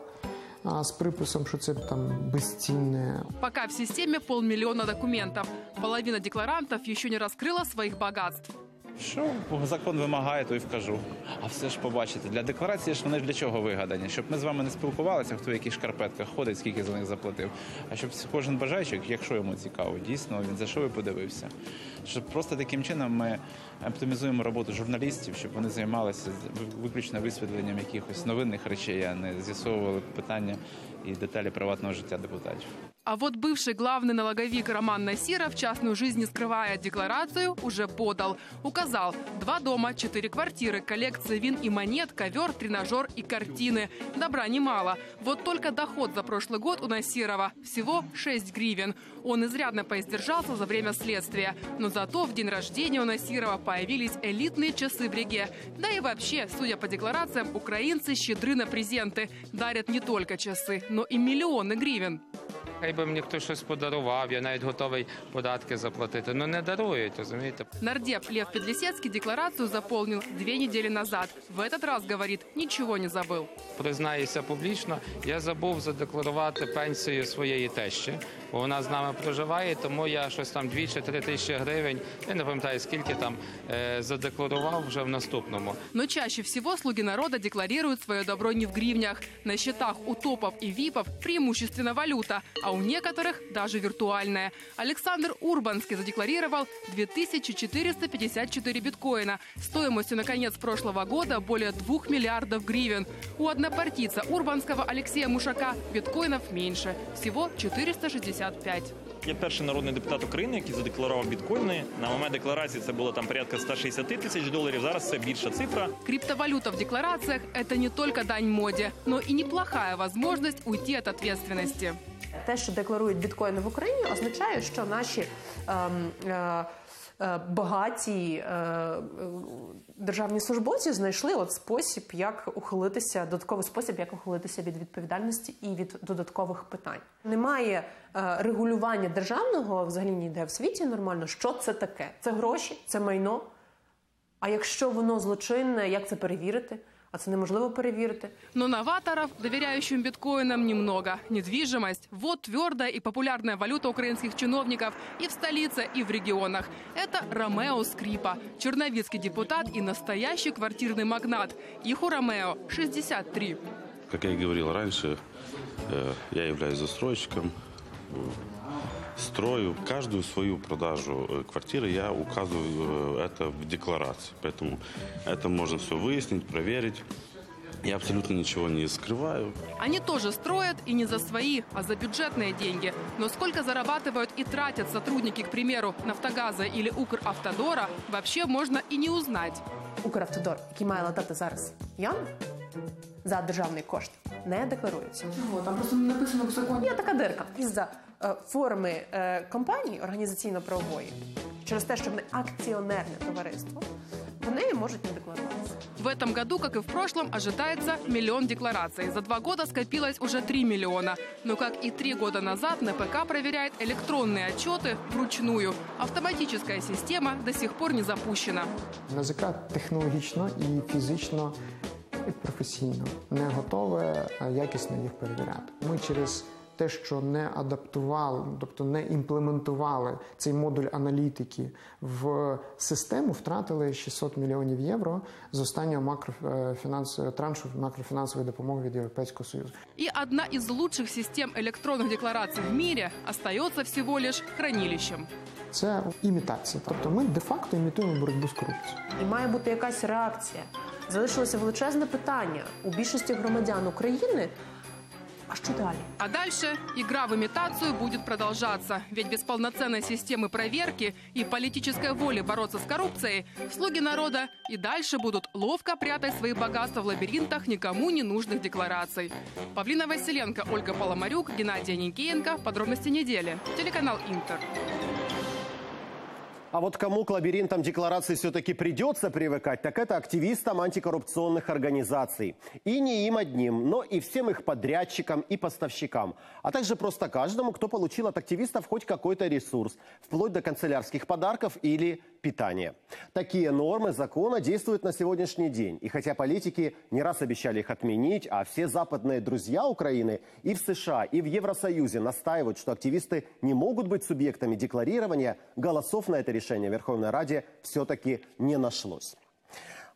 с приписом, что это там бестийное. Пока в системе 500 000 документов. Половина декларантов еще не раскрыла своих богатств. Що закон вимагає, то і вкажу. А все ж побачите, для декларації ж вони для чого вигадані? Щоб ми з вами не спілкувалися, хто в яких шкарпетках ходить, скільки за них заплатив. А щоб кожен бажаючий, якщо йому цікаво, дійсно, він за що ви подивився. Щоб просто таким чином ми оптимізуємо роботу журналістів, щоб вони займалися виключно висвітленням якихось новинних речей, а не з'ясовували питання и детали приватного життя депутатов. А вот бывший главный налоговик Роман Насиров частную жизнь, не скрывая декларацию, уже подал. Указал 2 дома, 4 квартиры, коллекции вин и монет, ковер, тренажер и картины. Добра немало. Вот только доход за прошлый год у Насирова всего 6 гривен. Он изрядно поиздержался за время следствия. Но зато в день рождения у Насирова появились элитные часы в Риге. Да и вообще, судя по декларациям, украинцы щедры на презенты. Дарят не только часы, но и миллионы гривен. Хай би мені хтось щось подарував, я навіть готовий податки заплатити, но не дарують, розумієте? Нардеп Лев Подлесецкий декларацию заполнил 2 недели назад. В этот раз говорит, ничего не забыл. Признаюся публічно, я забув задекларувати пенсію своєї тещі, бо вона з нами проживає, тому я щось там 2 чи 3 тисячі гривень, я не пам'ятаю, скільки там, задекларував вже в наступному. Но чаще всего слуги народа декларируют свое добро не в гривнях. На счетах у топов и випов преимущественно валюта, а у некоторых даже виртуальная. Александр Урбанский задекларировал 2454 биткоина. Стоимостью на конец прошлого года более 2 миллиардов гривен. У однопартийца Урбанского Алексея Мушака биткоинов меньше. Всего 465. Я перший народний депутат України, який задекларував біткоїни. На момент декларації це було там порядка 160 000 доларів, зараз це більша цифра. Криптовалюта в деклараціях – це не тільки дань моді, але і неплохая можливість уйти від відповідальності. Те, що декларують біткоїни в Україні, означає, що наші багаті державні службовці знайшли додатковий спосіб, як ухилитися від відповідальності і від додаткових питань. Немає регулювання державного, взагалі ніде в світі нормально, що це таке. Це гроші, це майно. А якщо воно злочинне, як це перевірити? А це неможливо перевірити. Но новаторов, доверяющим биткоинам, немного. Недвижимость – вот твердая и популярная валюта украинских чиновников и в столице, и в регионах. Это Ромео Скрипа, черновицкий депутат и настоящий квартирный магнат. Их у Ромео 63. Как я и говорил раньше, я являюсь застройщиком. Строю каждую свою продажу квартиры, я указываю это в декларации, поэтому это можно все выяснить, проверить. Я абсолютно ничего не скрываю. Они тоже строят и не за свои, а за бюджетные деньги. Но сколько зарабатывают и тратят сотрудники, к примеру, Нафтогаза или Укравтодора, вообще можно и не узнать. Укравтодор, який має латати зараз ями за державний кошт, не декларується. Ну, там просто не написано в законі. Є така дирка. Із-за форми компанії організаційно-правової, через те, що вони акціонерне товариство, вони можуть не декларуватися. В этом году, как и в прошлом, ожидается 1 миллион деклараций. За 2 года скопилось уже 3 миллиона. Но, как и 3 года назад, НПК проверяет электронные отчеты вручную. Автоматическая система до сих пор не запущена. НАЗК технологично і фізично, і професійно не готове якісно їх перевіряти. Ми через те, що не адаптували, тобто не імплементували цей модуль аналітики в систему, втратили 600 мільйонів євро з останнього траншу макрофінансової допомоги від Європейського Союзу. І одна із лучших систем електронних декларацій в світі залишається всього лише хранилищем. Це імітація. Тобто ми де-факто імітуємо боротьбу з корупцією. І має бути якась реакція. Залишилося величезне питання у більшості громадян України – а что дальше? А дальше игра в имитацию будет продолжаться. Ведь без полноценной системы проверки и политической воли бороться с коррупцией слуги народа и дальше будут ловко прятать свои богатства в лабиринтах никому не нужных деклараций. Павлина Василенко, Ольга Поломарюк, Геннадий Никиенко. Подробности недели. Телеканал Интер. А вот кому к лабиринтам декларации все-таки придется привыкать, так это активистам антикоррупционных организаций. И не им одним, но и всем их подрядчикам и поставщикам. А также просто каждому, кто получил от активистов хоть какой-то ресурс, вплоть до канцелярских подарков или питания. Такие нормы закона действуют на сегодняшний день. И хотя политики не раз обещали их отменить, а все западные друзья Украины и в США, и в Евросоюзе настаивают, что активисты не могут быть субъектами декларирования, голосов на это решение в Верховной Раде все-таки не нашлось.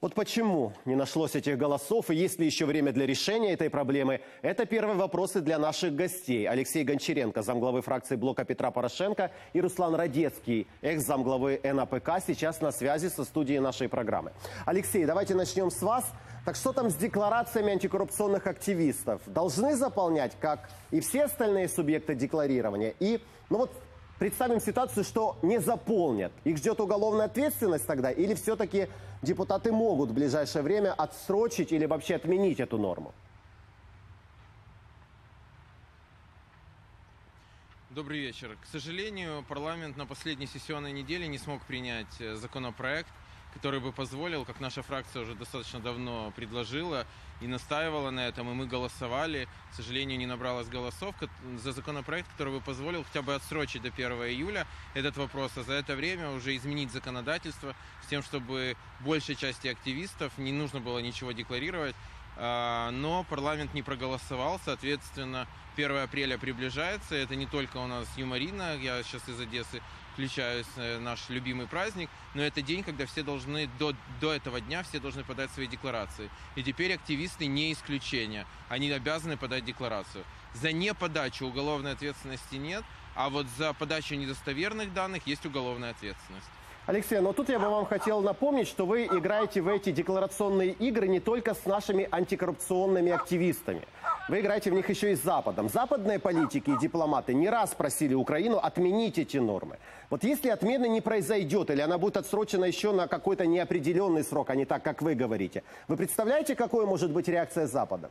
Вот почему не нашлось этих голосов и есть ли еще время для решения этой проблемы, это первые вопросы для наших гостей. Алексей Гончаренко, замглавы фракции блока Петра Порошенко, и Руслан Радецкий, экс-замглавы НАПК, сейчас на связи со студией нашей программы. Алексей, давайте начнем с вас. Так что там с декларациями антикоррупционных активистов? Должны заполнять, как и все остальные субъекты декларирования? И, ну вот, представим ситуацию, что не заполнят. Их ждет уголовная ответственность тогда? Или все-таки депутаты могут в ближайшее время отсрочить или вообще отменить эту норму? Добрый вечер. К сожалению, парламент на последней сессионной неделе не смог принять законопроект, который бы позволил, как наша фракция уже достаточно давно предложила и настаивала на этом, и мы голосовали. К сожалению, не набралось голосов за законопроект, который бы позволил хотя бы отсрочить до 1 июля этот вопрос, а за это время уже изменить законодательство с тем, чтобы большей части активистов не нужно было ничего декларировать. Но парламент не проголосовал, соответственно, 1 апреля приближается. Это не только у нас Юмарина, я сейчас из Одессы включаюсь, наш любимый праздник, но это день, когда все должны, до этого дня все должны подать свои декларации. И теперь активисты не исключение, они обязаны подать декларацию. За неподачу уголовной ответственности нет, а вот за подачу недостоверных данных есть уголовная ответственность. Алексей, но тут я бы вам хотел напомнить, что вы играете в эти декларационные игры не только с нашими антикоррупционными активистами. Вы играете в них еще и с Западом. Западные политики и дипломаты не раз просили Украину отменить эти нормы. Вот если отмены не произойдет, или она будет отсрочена еще на какой-то неопределенный срок, а не так, как вы говорите, вы представляете, какой может быть реакция Запада?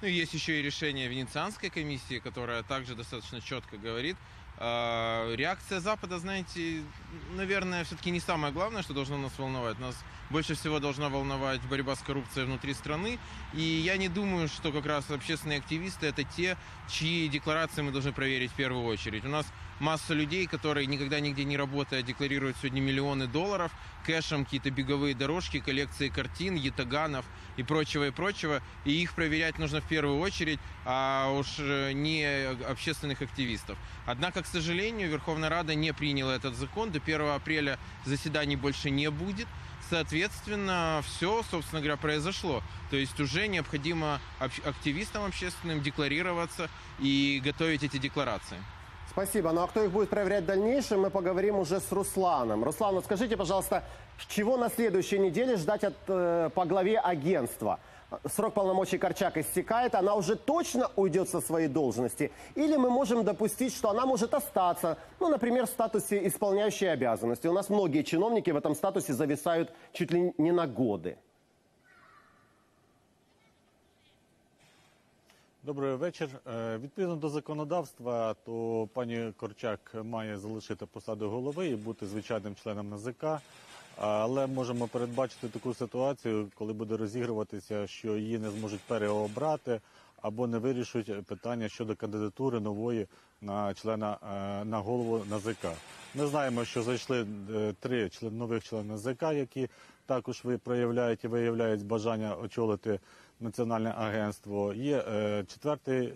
Ну, есть еще и решение Венецианской комиссии, которая также достаточно четко говорит. Реакция Запада, знаете, наверное, все-таки не самое главное, что должно нас волновать. Нас больше всего должна волновать борьба с коррупцией внутри страны. И я не думаю, что как раз общественные активисты – это те, чьи декларации мы должны проверить в первую очередь. У нас масса людей, которые никогда нигде не работая, декларируют сегодня миллионы долларов, кэшем какие-то беговые дорожки, коллекции картин, ятаганов и прочего, и прочего. И их проверять нужно в первую очередь, а уж не общественных активистов. Однако, к сожалению, Верховная Рада не приняла этот закон. До 1 апреля заседаний больше не будет. Соответственно, все, собственно говоря, произошло. То есть уже необходимо активистам общественным декларироваться и готовить эти декларации. Спасибо. Ну а кто их будет проверять в дальнейшем, мы поговорим уже с Русланом. Руслан, вот скажите, пожалуйста, чего на следующей неделе ждать от по главе агентства? Срок полномочий Корчак истекает, она уже точно уйдет со своей должности? Или мы можем допустить, что она может остаться, ну, например, в статусе исполняющей обязанности? У нас многие чиновники в этом статусе зависают чуть ли не на годы. Добрий вечір. Відповідно до законодавства, то пані Корчак має залишити посаду голови і бути звичайним членом НАЗК. Але можемо передбачити таку ситуацію, коли буде розігруватися, що її не зможуть переобрати або не вирішують питання щодо кандидатури нової на члена, на голову НАЗК. Ми знаємо, що зайшли три нових члени НАЗК, які також проявляють і виявляють бажання очолити Національне агентство. Є четвертий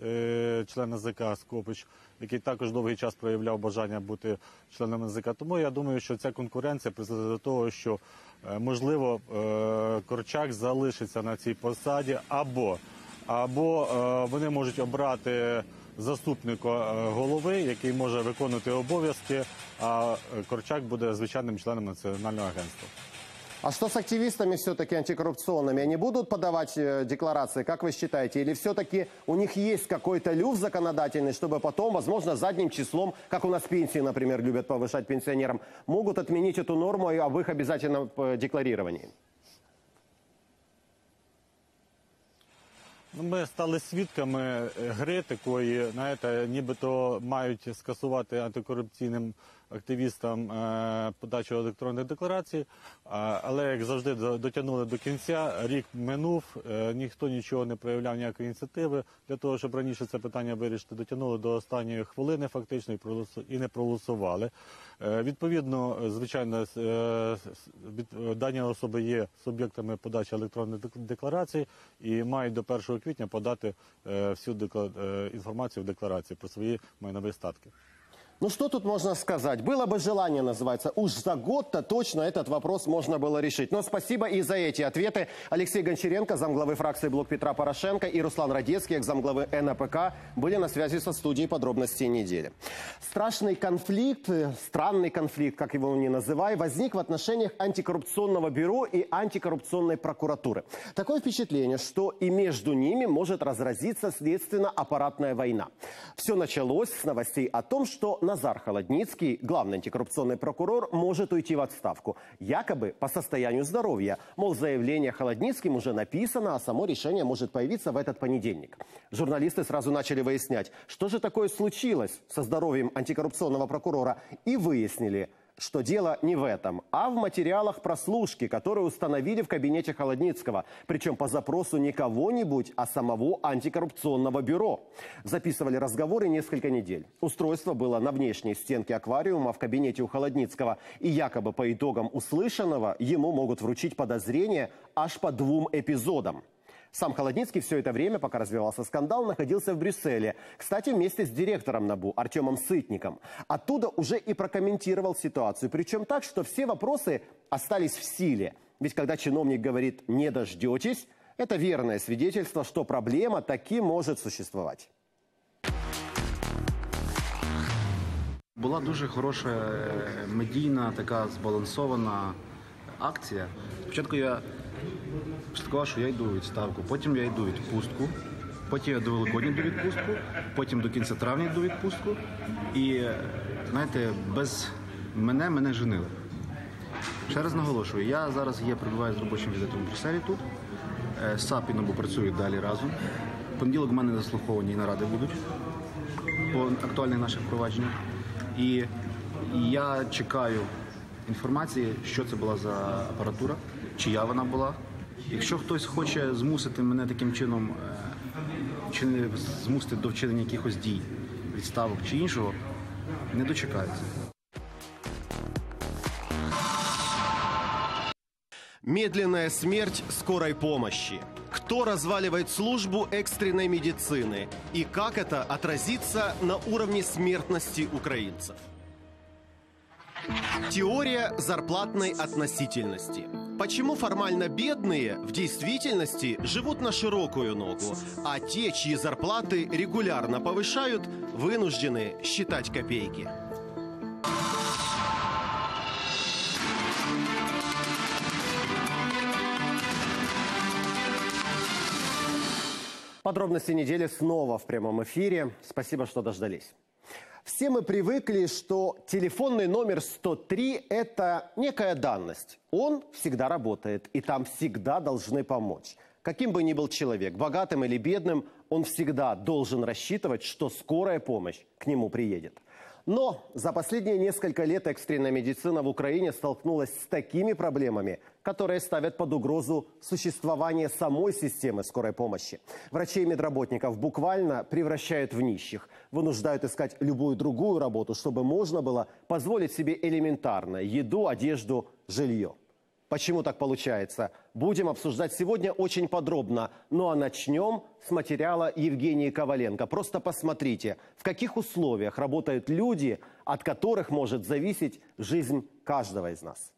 член НАЗК Скопич, який також довгий час проявляв бажання бути членом НАЗК. Тому я думаю, що ця конкуренція призведе до того, що, можливо, Корчак залишиться на цій посаді, або вони можуть обрати заступника голови, який може виконувати обов'язки, а Корчак буде звичайним членом Національного агентства. А что с активистами все-таки антикоррупционными? Они будут подавать декларации, как вы считаете? Или все-таки у них есть какой-то люфт законодательный, чтобы потом, возможно, задним числом, как у нас пенсии, например, любят повышать пенсионерам, могут отменить эту норму об их обязательном декларировании? Ми стали свідками гри такої, знаєте, нібито мають скасувати антикорупційним активістам подачу електронних декларацій, але, як завжди, дотягнули до кінця, рік минув, ніхто нічого не проявляв, ніякої ініціативи для того, щоб раніше це питання вирішити, дотягнули до останньої хвилини фактично і не проголосували. Відповідно, звичайно, дані особи є суб'єктами подачі електронних декларацій і мають до 1 квітня подати всю інформацію в декларації про свої майнові статки. Ну что тут можно сказать? Было бы желание, называется. Уж за год-то точно этот вопрос можно было решить. Но спасибо и за эти ответы. Алексей Гончаренко, замглавы фракции «Блок Петра Порошенко», и Руслан Радецкий, экзамглавы НАПК, были на связи со студией «Подробностей недели». Страшный конфликт, странный конфликт, как его ни называй, возник в отношениях антикоррупционного бюро и антикоррупционной прокуратуры. Такое впечатление, что и между ними может разразиться следственно-аппаратная война. Все началось с новостей о том, что Назар Холодницкий, главный антикоррупционный прокурор, может уйти в отставку. Якобы по состоянию здоровья. Мол, заявление Холодницким уже написано, а само решение может появиться в этот понедельник. Журналисты сразу начали выяснять, что же такое случилось со здоровьем антикоррупционного прокурора. И выяснили, что дело не в этом, а в материалах прослушки, которые установили в кабинете Холодницкого. Причем по запросу не кого-нибудь, а самого антикоррупционного бюро. Записывали разговоры несколько недель. Устройство было на внешней стенке аквариума в кабинете у Холодницкого. И якобы по итогам услышанного ему могут вручить подозрение аж по 2 эпизодам. Сам Холодницкий все это время, пока развивался скандал, находился в Брюсселе. Кстати, вместе с директором НАБУ Артемом Сытником. Оттуда уже и прокомментировал ситуацию. Причем так, что все вопросы остались в силе. Ведь когда чиновник говорит «не дождетесь», это верное свидетельство, что проблема таки может существовать. Была дуже хорошая медийная, такая сбалансованная акция. Спочатку я сказав, що я йду у відставку, потім я йду у відпустку, потім я до Великодня йду у відпустку, потім до кінця травня йду у відпустку. І, знаєте, без мене женили. Ще раз наголошую, я зараз перебуваю з робочим візитом в Брюсселі тут, з САПіном працюю далі разом. В понеділок в мене заслуховані наради будуть по актуальних наших провадженнях. І я чекаю інформації, що це була за апаратура, чия вона була. Якщо хтось хоче змусити мене таким чином, змусити до вчинення якихось дій, відставок чи іншого, не дочекається. Медленная смерть скорой помощи. Кто разваливает службу экстренной медицины? И как это отразится на уровне смертности украинцев? Теория зарплатной относительности. Почему формально бедные в действительности живут на широкую ногу, а те, чьи зарплаты регулярно повышают, вынуждены считать копейки? Подробности недели снова в прямом эфире. Спасибо, что дождались. Все мы привыкли, что телефонный номер 103 – это некая данность. Он всегда работает, и там всегда должны помочь. Каким бы ни был человек, богатым или бедным, он всегда должен рассчитывать, что скорая помощь к нему приедет. Но за последние несколько лет экстренная медицина в Украине столкнулась с такими проблемами, которые ставят под угрозу существование самой системы скорой помощи. Врачей и медработников буквально превращают в нищих, вынуждают искать любую другую работу, чтобы можно было позволить себе элементарно еду, одежду, жилье. Почему так получается? Будем обсуждать сегодня очень подробно. Ну а начнем с материала Евгении Коваленко. Просто посмотрите, в каких условиях работают люди, от которых может зависеть жизнь каждого из нас.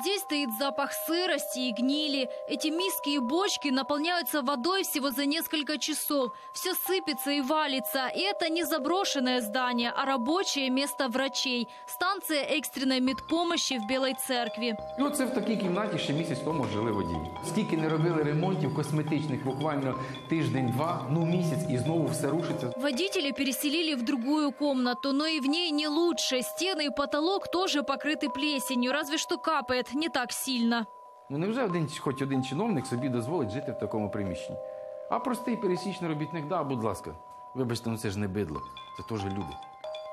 Здесь стоит запах сырости и гнили. Эти миски и бочки наполняются водой всего за несколько часов. Все сыпется и валится. И это не заброшенное здание, а рабочее место врачей. Станция экстренной медпомощи в Белой Церкви. Ну, це в такій кімнаті ще місяць тому жили водії. Скільки не робили ремонтів косметичних, буквально тиждень-два, ну місяць, і знову все рушиться. Водителя переселили в другую комнату, но и в ней не лучше. Стены и потолок тоже покрыты плесенью, разве что капает. Не так сильно. Ну, невже хоч один чиновник собі дозволить жити в такому приміщенні? А простий пересічний робітник, да, будь ласка. Вибачте, ну це ж не бидло, це теж люди.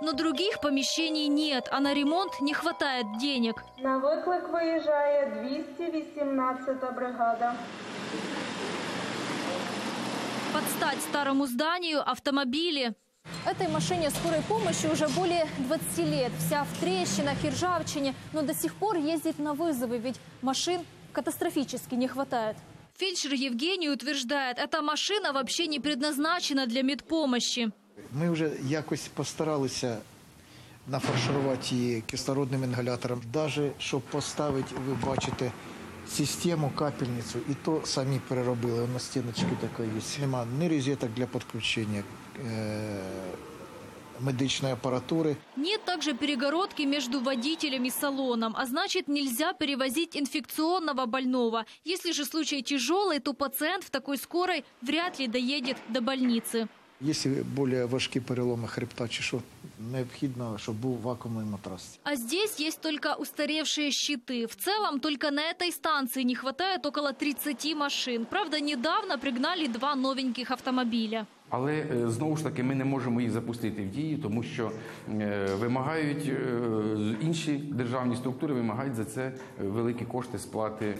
Но других помещений нет, а на ремонт не хватает денег. На виклик виїжджає 218-та бригада. Под стать старому зданию автомобили. Этой машине скорой помощи уже более 20 лет. Вся в трещинах и ржавчине, но до сих пор ездит на вызовы, ведь машин катастрофически не хватает. Фельдшер Евгений утверждает, эта машина вообще не предназначена для медпомощи. Ми вже якось постаралися нафарширувати її кислородним інгалятором. Навіть, щоб поставити, ви бачите, систему, капельницю, і то самі переробили. У нас стіночки такої є. Нема ні розеток для підключення медичной аппаратуры. Нет также перегородки между водителем и салоном, а значит, нельзя перевозить инфекционного больного. Если же случай тяжелый, то пациент в такой скорой вряд ли доедет до больницы. Если более важкие переломы хребта, чешу, необходимо, чтобы был вакуумный матрас. А здесь есть только устаревшие щиты. В целом, только на этой станции не хватает около 30 машин. Правда, недавно пригнали 2 новеньких автомобиля. Але, знову ж таки, ми не можемо їх запустити в дії, тому що вимагають, інші державні структури вимагають за це великі кошти сплати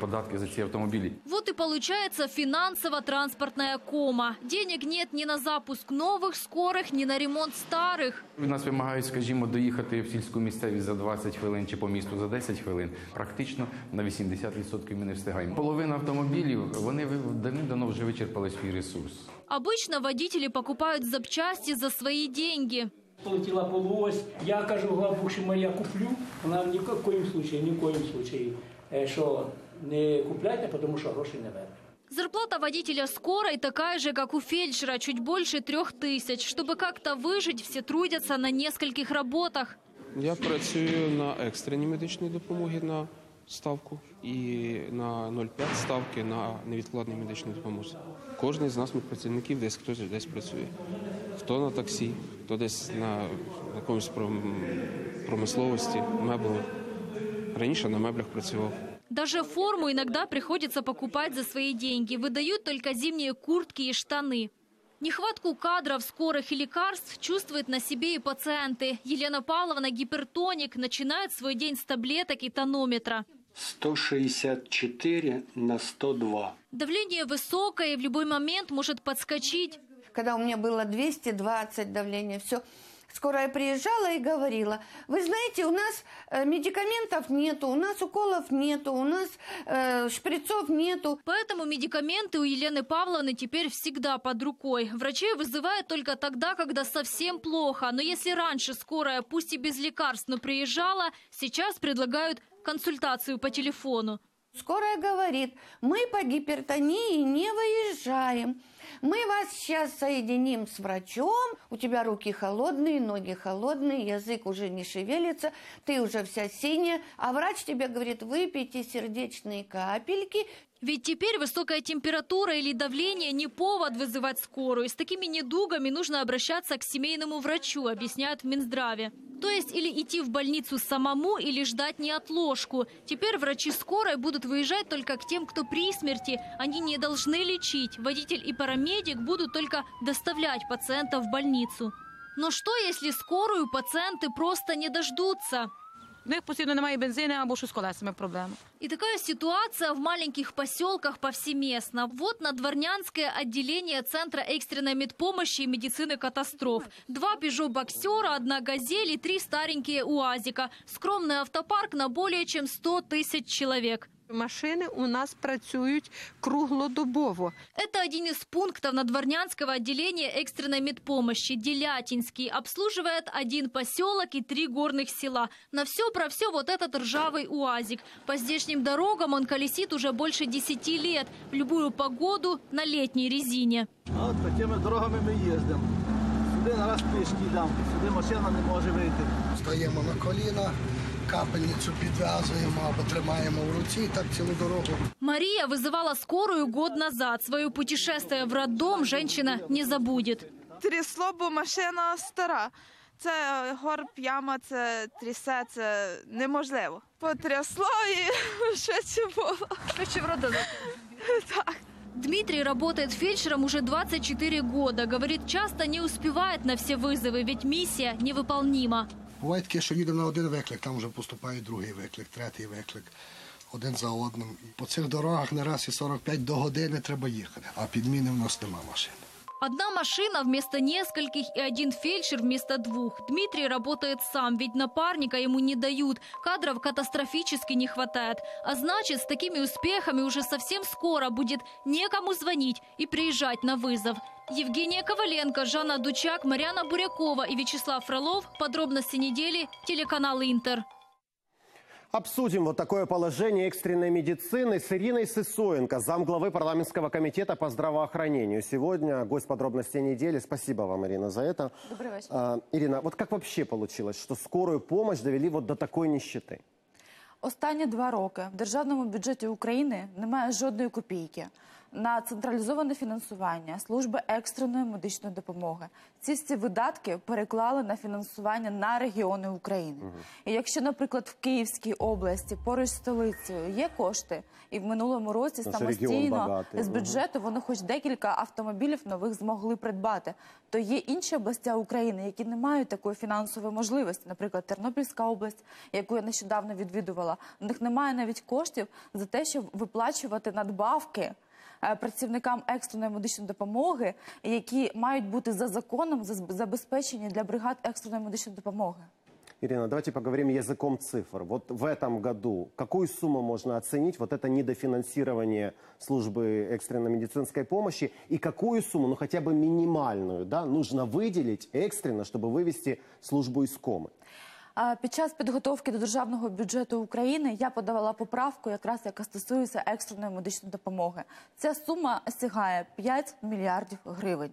податки за ці автомобілі. Вот и получается финансово-транспортная кома. Денег нет ни на запуск новых скорых, ни на ремонт старых. Нас вимагають, скажімо, доїхати в сільську місцевість за 20 хвилин чи по місту за 10 хвилин. Практично на 80% ми не встигаємо. Половина автомобілів, вони давно вже вичерпали свій ресурс. Обычно водители покупают запчасти за свои деньги. Полетела полуось, я кажу, главбухши, моя куплю. Вона ни в коем случае. Что не купляйте, потому что грошей не вернуть. Зарплата водителя скорой такая же, как у фельдшера, чуть больше 3000. Чтобы как-то выжить, все трудятся на нескольких работах. Я працюю на экстренной медичной допомоги на ставку і на 0,5 ставки на невідкладну медичну допомогу. Кожен з нас медпрацівників десь хтось десь працює. Хто на таксі, хто десь на якомусь промисловості, меблі. Раніше на меблях працював. Даже форму иногда приходится покупать за свои деньги. Выдают только зимние куртки и штаны. Нехватку кадров, скорых и лекарств чувствуют на себе и пациенты. Елена Павловна, гипертоник, начинает свой день с таблеток и тонометра. 164 на 102. Давление высокое, в любой момент может подскочить. Когда у меня было 220 давление, все. Скорая приезжала и говорила: вы знаете, у нас медикаментов нету, у нас уколов нету, у нас шприцов нету. Поэтому медикаменты у Елены Павловны теперь всегда под рукой. Врачей вызывают только тогда, когда совсем плохо. Но если раньше скорая, пусть и без лекарств, но приезжала, сейчас предлагают консультацию по телефону. Скорая говорит: мы по гипертонии не выезжаем. Мы вас сейчас соединим с врачом. У тебя руки холодные, ноги холодные, язык уже не шевелится, ты уже вся синяя. А врач тебе говорит: выпейте сердечные капельки. Ведь теперь высокая температура или давление не повод вызывать скорую. С такими недугами нужно обращаться к семейному врачу, объясняют в Минздраве. То есть или идти в больницу самому, или ждать неотложку. Теперь врачи скорой будут выезжать только к тем, кто при смерти. Они не должны лечить. Водитель и парамедик будут только доставлять пациента в больницу. Но что, если скорую пациенты просто не дождутся? В них постійно немає бензину або щось з колесами проблеми. И такая ситуация в маленьких поселках повсеместно. Вот на Дворнянское отделение Центра экстренной медпомощи и медицины катастроф. 2 «Пежо-боксера», 1 «Газель» и 3 старенькие «УАЗика». Скромный автопарк на более чем 100 000 человек. Машины у нас працюють круглодобово. Это один из пунктов Надворнянского отделения экстренной медпомощи. Делятинский обслуживает 1 поселок и 3 горных села. На все про все вот этот ржавый УАЗик. По здешним дорогам он колесит уже больше 10 лет. В любую погоду на летней резине. Вот такими дорогами мы ездим. Сюда на раз пешки идем, сюда машина не может выйти. Стоим на коліна. Капельницю підв'язуємо або тримаємо в руці і так цілу дорогу. Мария вызывала скорую год назад. Свое путешествие в роддом женщина не забудет. Трясло, бо машина стара. Це горб, яма, це трясе, це неможливо. Потрясло і ще це було. Ще в роддом. Так. Дмитрий работает фельдшером уже 24 года. Говорит, часто не успевает на все вызовы, ведь миссия невыполнима. Буває таке, що їде на один виклик, там вже поступає другий виклик, третій виклик, один за одним. По цих дорогах не раз і 45 до години треба їхати, а підміни в нас нема машини. Одна машина вместо нескольких и один фельдшер вместо двух. Дмитрий работает сам, ведь напарника ему не дают. Кадров катастрофически не хватает. А значит, с такими успехами уже совсем скоро будет некому звонить и приезжать на вызов. Евгения Коваленко, Жанна Дучак, Марьяна Бурякова и Вячеслав Фролов. Подробности недели. Телеканал «Интер». Обсудим вот такое положение экстренной медицины с Ириной Сысоенко, замглавы парламентского комитета по здравоохранению. Сегодня гость подробностей недели. Спасибо вам, Ирина, за это. Добрый вечер. Ирина, вот как вообще получилось, что скорую помощь довели вот до такой нищеты? Останні 2 роки в державному бюджеті України немає жодної копійки на централізоване фінансування служби екстреної медичної допомоги. Ці всі видатки переклали на фінансування на регіони України. І якщо, наприклад, в Київській області поруч з столицею є кошти, і в минулому році самостійно з бюджету вони хоч декілька автомобілів нових змогли придбати, то є інші області України, які не мають такої фінансової можливості. Наприклад, Тернопільська область, яку я нещодавно відвідувала, в них немає навіть коштів за те, щоб виплачувати надбавки працівникам екстреної медичної допомоги, які мають бути за законом забезпечені для бригад екстреної медичної допомоги. Ирина, давайте поговорим языком цифр. Вот в этом году какую сумму можно оценить, вот это недофинансирование службы экстренной медицинской помощи, и какую сумму, ну хотя бы минимальную, да, нужно выделить экстренно, чтобы вывести службу из комы? Під час підготовки до державного бюджету України я подавала поправку, якраз яка стосується екстреної медичної допомоги. Ця сума сягає 5 мільярдів гривень.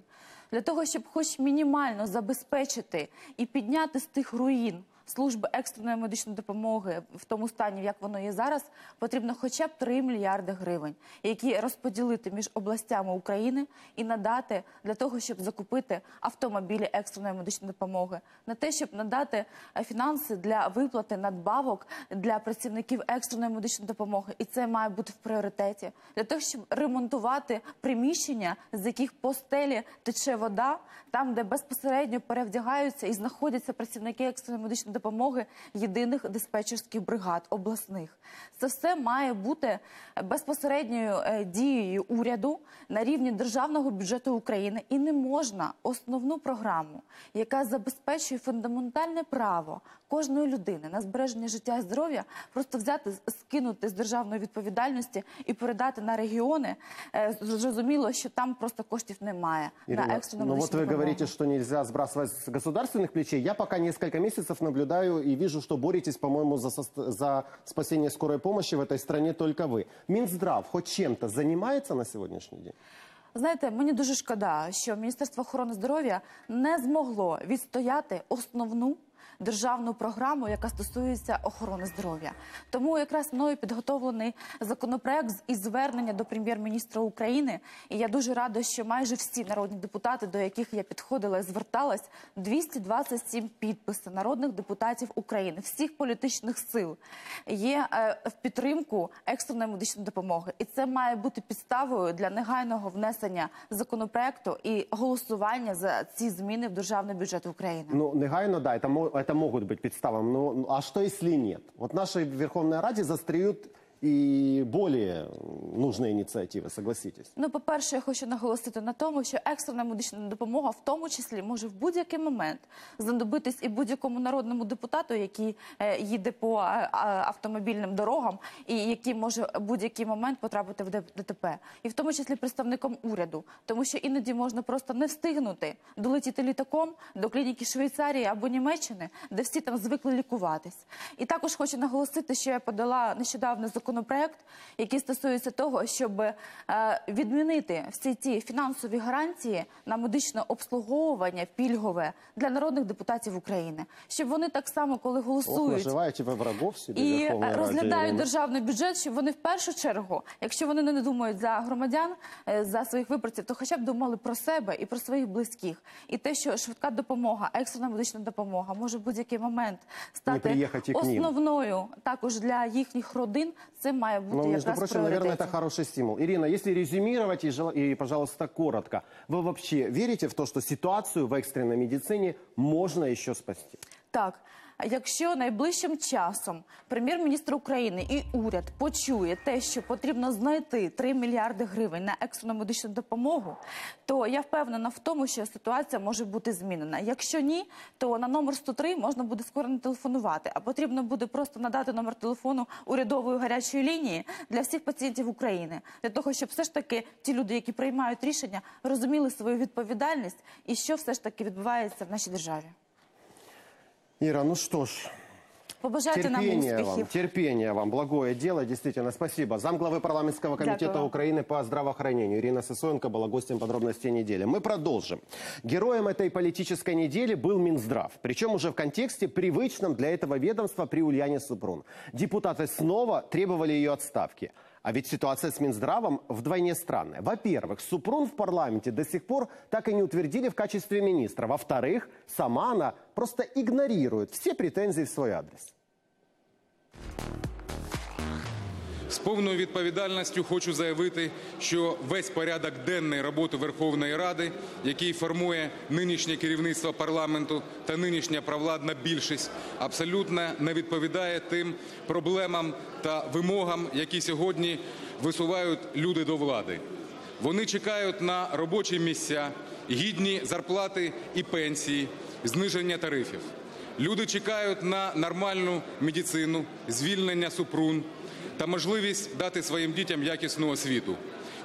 Для того, щоб хоч мінімально забезпечити і підняти з тих руїн служби екстреної медичної допомоги в тому стані, як воно є зараз, потрібно хоча б 3 мільярди гривень, які розподілити між областями України і надати для того, щоб закупити автомобілі екстреної медичної допомоги, на те, щоб надати фінанси для виплати надбавок для працівників екстреної медичної допомоги. І це має бути в пріоритеті. Для того, щоб ремонтувати приміщення, з яких по стелі тече вода, там, де безпосередньо перевдягаються і знаходяться працівники екстреної медичної допомоги єдиних диспетчерських бригад обласних. Це все має бути безпосередньою дією уряду на рівні державного бюджету України. І не можна основну програму, яка забезпечує фундаментальне право кожної людини на збереження життя і здоров'я, просто взяти, скинути з державної відповідальності і передати на регіони. Зрозуміло, що там просто коштів немає на екстрену медичну допомогу. Ви говорите, що не можна збрасувати з державних плечей. Я поки кілька місяців наблюдаю и вижу, что боретесь, по-моему, за спасение скорой помощи в этой стране только вы. Минздрав хоть чем-то занимается на сегодняшний день? Знаєте, мені дуже шкода, що Міністерство охорони здоров'я не змогло відстояти основну державну програму, яка стосується охорони здоров'я. Тому якраз мною підготовлений законопроект із звернення до прем'єр-міністра України. І я дуже рада, що майже всі народні депутати, до яких я підходила і зверталась, 227 підписів народних депутатів України, всіх політичних сил, є в підтримку екстреної медичної допомоги. І це має бути підставою для негайного внесення законопроекту і голосування за ці зміни в державний бюджет України. Ну, негайно, да, это могут быть подставами, но а что если нет? Вот нашей Верховной Раде застреют и более нужные инициативы, согласитесь. Ну, по-перше, я хочу наголосити на тому, що екстрена медична допомога в тому числі може в будь-який момент знадобитись і будь-якому народному депутату, який їде по автомобільним дорогам і який може в будь-який момент потрапити в ДТП. І в тому числі представникам уряду, тому що іноді можна просто не встигнути долетіти літаком до клініки Швейцарії або Німеччини, де всі там звикли лікуватись. І також хочу наголосити, що я подала нещодавно законопроект, який стосується того, щоб відмінити всі ті фінансові гарантії на медичне обслуговування пільгове для народних депутатів України. Щоб вони так само, коли голосують і розглядають державний бюджет, щоб вони в першу чергу, якщо вони не думають за громадян, за своїх виборців, то хоча б думали про себе і про своїх близьких. І те, що швидка допомога, екстрена медична допомога може в будь-який момент стати основною також для їхніх родин, це має бути якраз пріоритетом. хороший стимул. Ирина, если резюмировать, и, пожалуйста, коротко, вы вообще верите в то, что ситуацию в экстренной медицине можно еще спасти? Так, якщо найближчим часом прем'єр-міністр України і уряд почує те, що потрібно знайти 3 мільярди гривень на екстрену медичну допомогу, то я впевнена в тому, що ситуація може бути змінена. Якщо ні, то на номер 103 можна буде скоро не телефонувати, а потрібно буде просто надати номер телефону урядової гарячої лінії для всіх пацієнтів України. Для того, щоб все ж таки ті люди, які приймають рішення, розуміли свою відповідальність і що все ж таки відбувається в нашій державі. Ира, ну что ж, терпения вам, благое дело, действительно, спасибо. Замглавы парламентского комитета Украины по здравоохранению Ирина Сысоенко была гостем подробностей недели. Мы продолжим. Героем этой политической недели был Минздрав, причем уже в контексте, привычном для этого ведомства при Ульяне Супрун. Депутаты снова требовали ее отставки. А ведь ситуация с Минздравом вдвойне странная. Во-первых, Супрун в парламенте до сих пор так и не утвердили в качестве министра. Во-вторых, сама она просто игнорирует все претензии в свой адрес. З повною відповідальністю хочу заявити, що весь порядок денної роботи Верховної Ради, який формує нинішнє керівництво парламенту та нинішня провладна більшість, абсолютно не відповідає тим проблемам та вимогам, які сьогодні висувають люди до влади. Вони чекають на робочі місця, гідні зарплати і пенсії, зниження тарифів. Люди чекають на нормальну медицину, звільнення Супрун та можливість дати своїм дітям якісну освіту.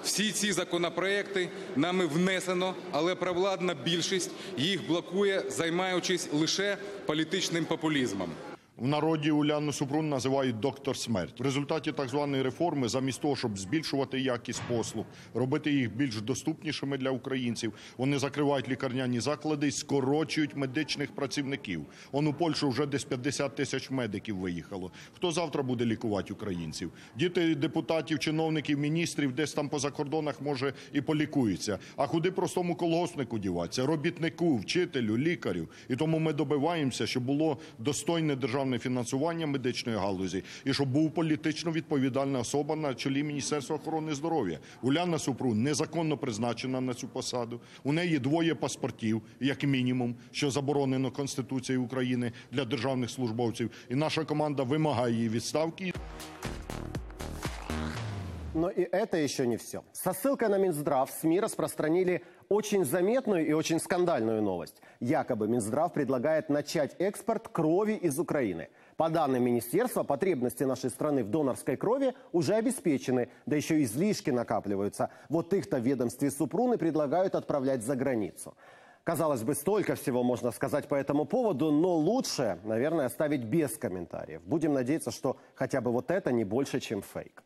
Всі ці законопроекти нами внесено, але провладна більшість їх блокує, займаючись лише політичним популізмом. В народі Уляну Супрун називають «доктор смерть». В результаті так званої реформи, замість того, щоб збільшувати якість послуг, робити їх більш доступнішими для українців, вони закривають лікарняні заклади і скорочують медичних працівників. Он у Польщу вже десь 50 тисяч медиків виїхало. Хто завтра буде лікувати українців? Діти депутатів, чиновників, міністрів десь там по закордонах, може, і полікуються. А куди простому колгоспнику діватися? Робітнику, вчителю, лікарю. І тому ми добиваємося, щоб було достойне державне фінансування медичної галузі і щоб був політично відповідальна особа на чолі Міністерства охорони здоров'я. Уляна Супрун незаконно призначена на цю посаду. У неї 2 паспортів, як мінімум, що заборонено Конституцією України для державних службовців. І наша команда вимагає її відставки. Но и это еще не все. Со ссылкой на Минздрав СМИ распространили очень заметную и очень скандальную новость. Якобы Минздрав предлагает начать экспорт крови из Украины. По данным министерства, потребности нашей страны в донорской крови уже обеспечены, да еще излишки накапливаются. Вот их-то в ведомстве Супруны предлагают отправлять за границу. Казалось бы, столько всего можно сказать по этому поводу, но лучше, наверное, оставить без комментариев. Будем надеяться, что хотя бы вот это не больше, чем фейк.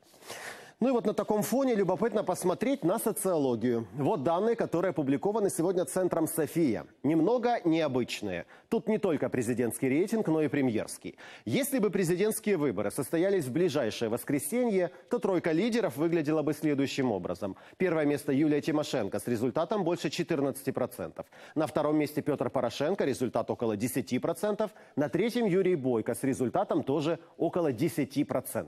Ну и вот на таком фоне любопытно посмотреть на социологию. Вот данные, которые опубликованы сегодня Центром «София». Немного необычные. Тут не только президентский рейтинг, но и премьерский. Если бы президентские выборы состоялись в ближайшее воскресенье, то тройка лидеров выглядела бы следующим образом. Первое место — Юлия Тимошенко с результатом больше 14%. На втором месте Петр Порошенко, результат около 10%. На третьем Юрий Бойко с результатом тоже около 10%.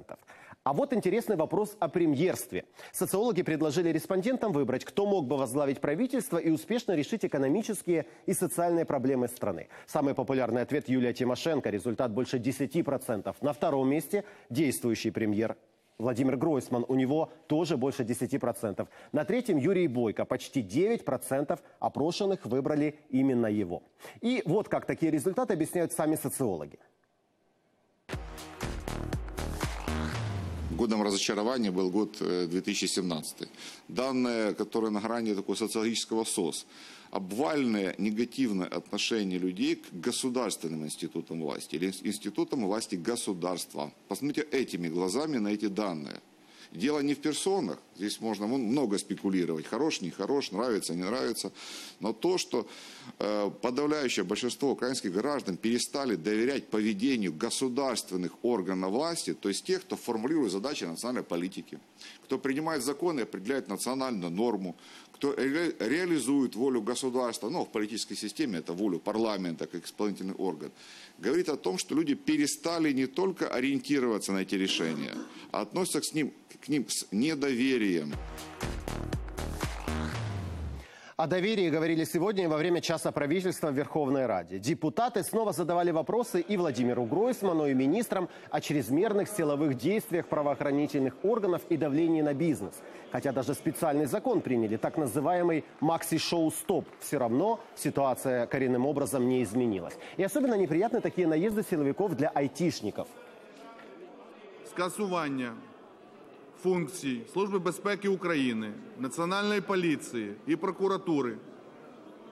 А вот интересный вопрос о премьерстве. Социологи предложили респондентам выбрать, кто мог бы возглавить правительство и успешно решить экономические и социальные проблемы страны. Самый популярный ответ — Юлия Тимошенко, результат больше 10%. На втором месте действующий премьер Владимир Гройсман, у него тоже больше 10%. На третьем Юрий Бойко, почти 9% опрошенных выбрали именно его. И вот как такие результаты объясняют сами социологи. Годом разочарования был год 2017. Данные, которые на грани такого социологического СОС. Обвальное негативное отношение людей к государственным институтам власти или институтам власти государства. Посмотрите этими глазами на эти данные. Дело не в персонах, Здесь можно много спекулировать, хорош, не хорош, нравится, не нравится. Но то, что подавляющее большинство украинских граждан перестали доверять поведению государственных органов власти, то есть тех, кто формулирует задачи национальной политики, кто принимает законы и определяет национальную норму, кто реализует волю государства, но в политической системе это волю парламента как исполнительный орган, говорит о том, что люди перестали не только ориентироваться на эти решения, а относятся к ним с недоверием. О доверии говорили сегодня во время часа правительства в Верховной Раде. Депутаты снова задавали вопросы и Владимиру Гройсману, и министрам о чрезмерных силовых действиях правоохранительных органов и давлении на бизнес. Хотя даже специальный закон приняли, так называемый «Макси-шоу Стоп». Все равно ситуация коренным образом не изменилась. И особенно неприятны такие наезды силовиков для айтишников. Скасування функцій Служби безпеки України, Національної поліції і прокуратури.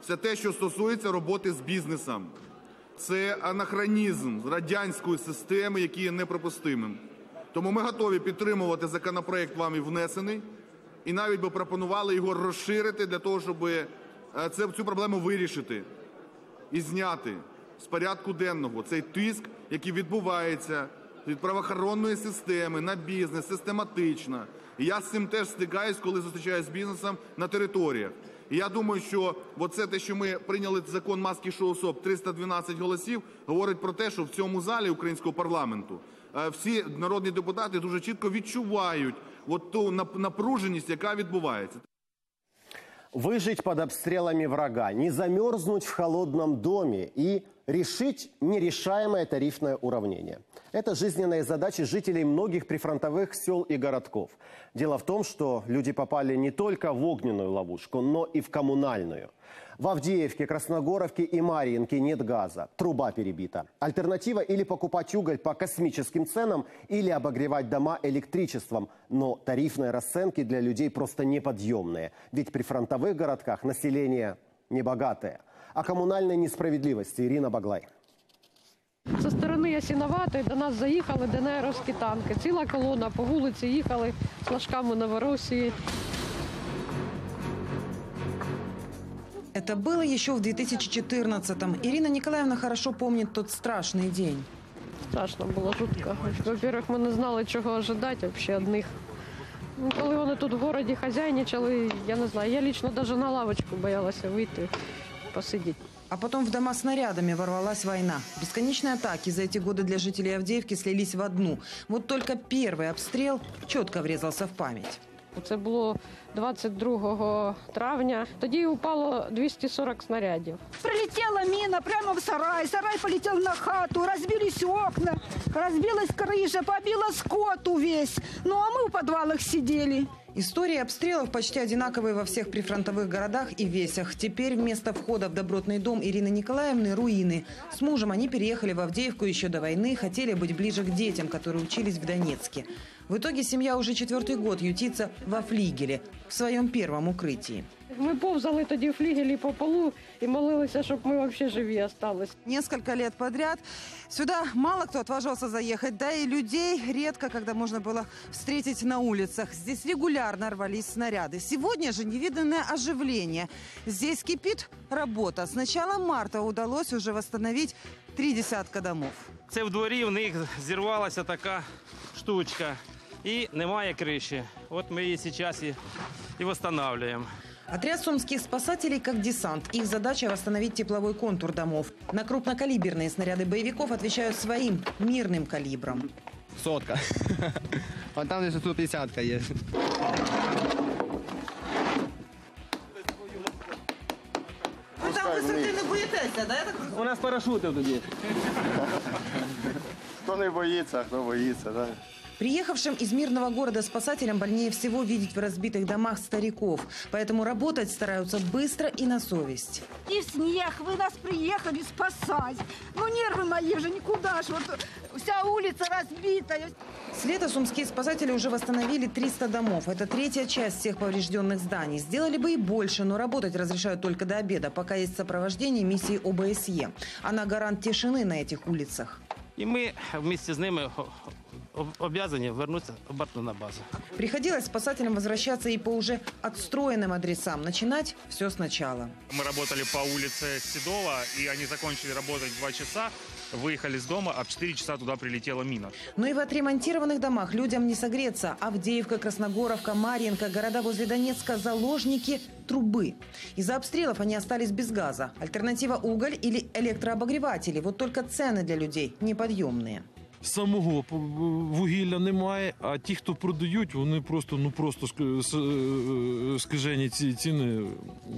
Все те, що стосується роботи з бізнесом. Це анахронізм з радянської системи, який є неприпустимим. Тому ми готові підтримувати законопроект вами внесений і навіть би пропонували його розширити для того, щоб цю проблему вирішити і зняти з порядку денного цей тиск, який відбувається від правоохоронної системи на бізнес систематично. І я з цим теж стикаюсь, коли зустрічаюсь з бізнесом на територіях. І я думаю, що оце те, що ми прийняли закон «Маски шоу СОП», 312 голосів, говорить про те, що в цьому залі українського парламенту всі народні депутати дуже чітко відчувають ту напруженість, яка відбувається. Выжить под обстрелами врага, не замерзнуть в холодном доме и решить нерешаемое тарифное уравнение. Это жизненные задачи жителей многих прифронтовых сел и городков. Дело в том, что люди попали не только в огненную ловушку, но и в коммунальную. В Авдеевке, Красногоровке и Марьинке нет газа. Труба перебита. Альтернатива или покупать уголь по космическим ценам, или обогревать дома электричеством. Но тарифные расценки для людей просто неподъемные. Ведь при фронтовых городках население небогатое. О коммунальной несправедливости Ирина Баглай. Со сторони Ясиноватої до нас заїхали ДНРовські танки. Ціла колона по вулиці їхали з флажками Новоросії. Это было еще в 2014-м. Ирина Николаевна хорошо помнит тот страшный день. Страшно было, жутко. Во-первых, мы не знали, чего ожидать вообще одних. Ну, когда они тут в городе хозяйничали, я не знаю, я лично даже на лавочку боялась выйти, посидеть. А потом в дома снарядами ворвалась война. Бесконечные атаки за эти годы для жителей Авдеевки слились в одну. Вот только первый обстрел четко врезался в память. Це було 22 травня. Тоді упало 240 снарядів. Прилетіла міна прямо в сарай. Сарай полетів на хату, розбились окна, розбилась криша, побила скот увесь. Ну а ми в підвалах сиділи. Истории обстрелов почти одинаковые во всех прифронтовых городах и весях. Теперь вместо входа в добротный дом Ирины Николаевны – руины. С мужем они переехали в Авдеевку еще до войны, хотели быть ближе к детям, которые учились в Донецке. В итоге семья уже четвертый год ютится во флигеле, в своем первом укрытии. Мы повзали тогда в флигеле по полу и молились, чтобы мы вообще живи остались. Несколько лет подряд сюда мало кто отважился заехать, да и людей редко, когда можно было встретить на улицах. Здесь регулярно рвались снаряды. Сегодня же невиданное оживление. Здесь кипит работа. С начала марта удалось уже восстановить 3 десятка домов. Це в дворі в них зірвалася така штучка и немає криші. Вот мы ее сейчас и восстанавливаем. Отряд сумских спасателей как десант. Их задача – восстановить тепловой контур домов. На крупнокалиберные снаряды боевиков отвечают своим мирным калибром. Сотка. Вот там еще 150-ка есть. Вы там высоты не боитесь, да? У нас парашюты тут есть. Кто не боится, а кто боится, да? Приехавшим из мирного города спасателям больнее всего видеть в разбитых домах стариков. Поэтому работать стараются быстро и на совесть. И в снег, вы нас приехали спасать. Ну нервы мои же, никуда ж, вот вся улица разбита. С лета сумские спасатели уже восстановили 300 домов. Это 3-я часть всех поврежденных зданий. Сделали бы и больше, но работать разрешают только до обеда, пока есть сопровождение миссии ОБСЕ. Она гарант тишины на этих улицах. И мы вместе с ними обязаны вернуться обратно на базу. Приходилось спасателям возвращаться и по уже отстроенным адресам. Начинать все сначала. Мы работали по улице Седова, и они закончили работать в 2 часа. Выехали с дома, а в 4 часа туда прилетела мина. Но и в отремонтированных домах людям не согреться. Авдеевка, Красногоровка, Марьинка, города возле Донецка – заложники трубы. Из-за обстрелов они остались без газа. Альтернатива – уголь или электрообогреватели. Вот только цены для людей неподъемные. Самого вугілля немає, а ті, хто продають, вони просто, ну, просто скажені ці ціни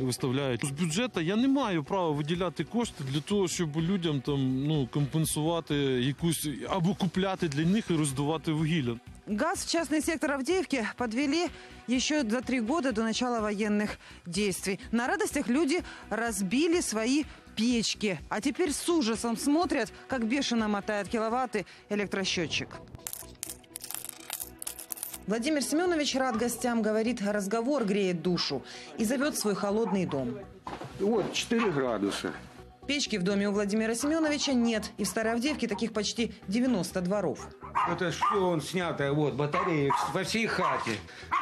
виставляють. З бюджету я не маю права виділяти кошти для того, щоб людям там, ну, компенсувати якусь, або купляти для них і роздувати вугілля. Газ в частный сектор Авдеевки подвели еще за 3 года до начала военных действий. На радостях люди разбили свои печки. А теперь с ужасом смотрят, как бешено мотает киловатты электросчетчик. Владимир Семенович рад гостям, говорит, разговор греет душу и зовет свой холодный дом. Вот 4 градуса. Печки в доме у Владимира Семеновича нет. И в Старой Авдеевке таких почти 90 дворов. Это что он снятое, вот, батарея во всей хате.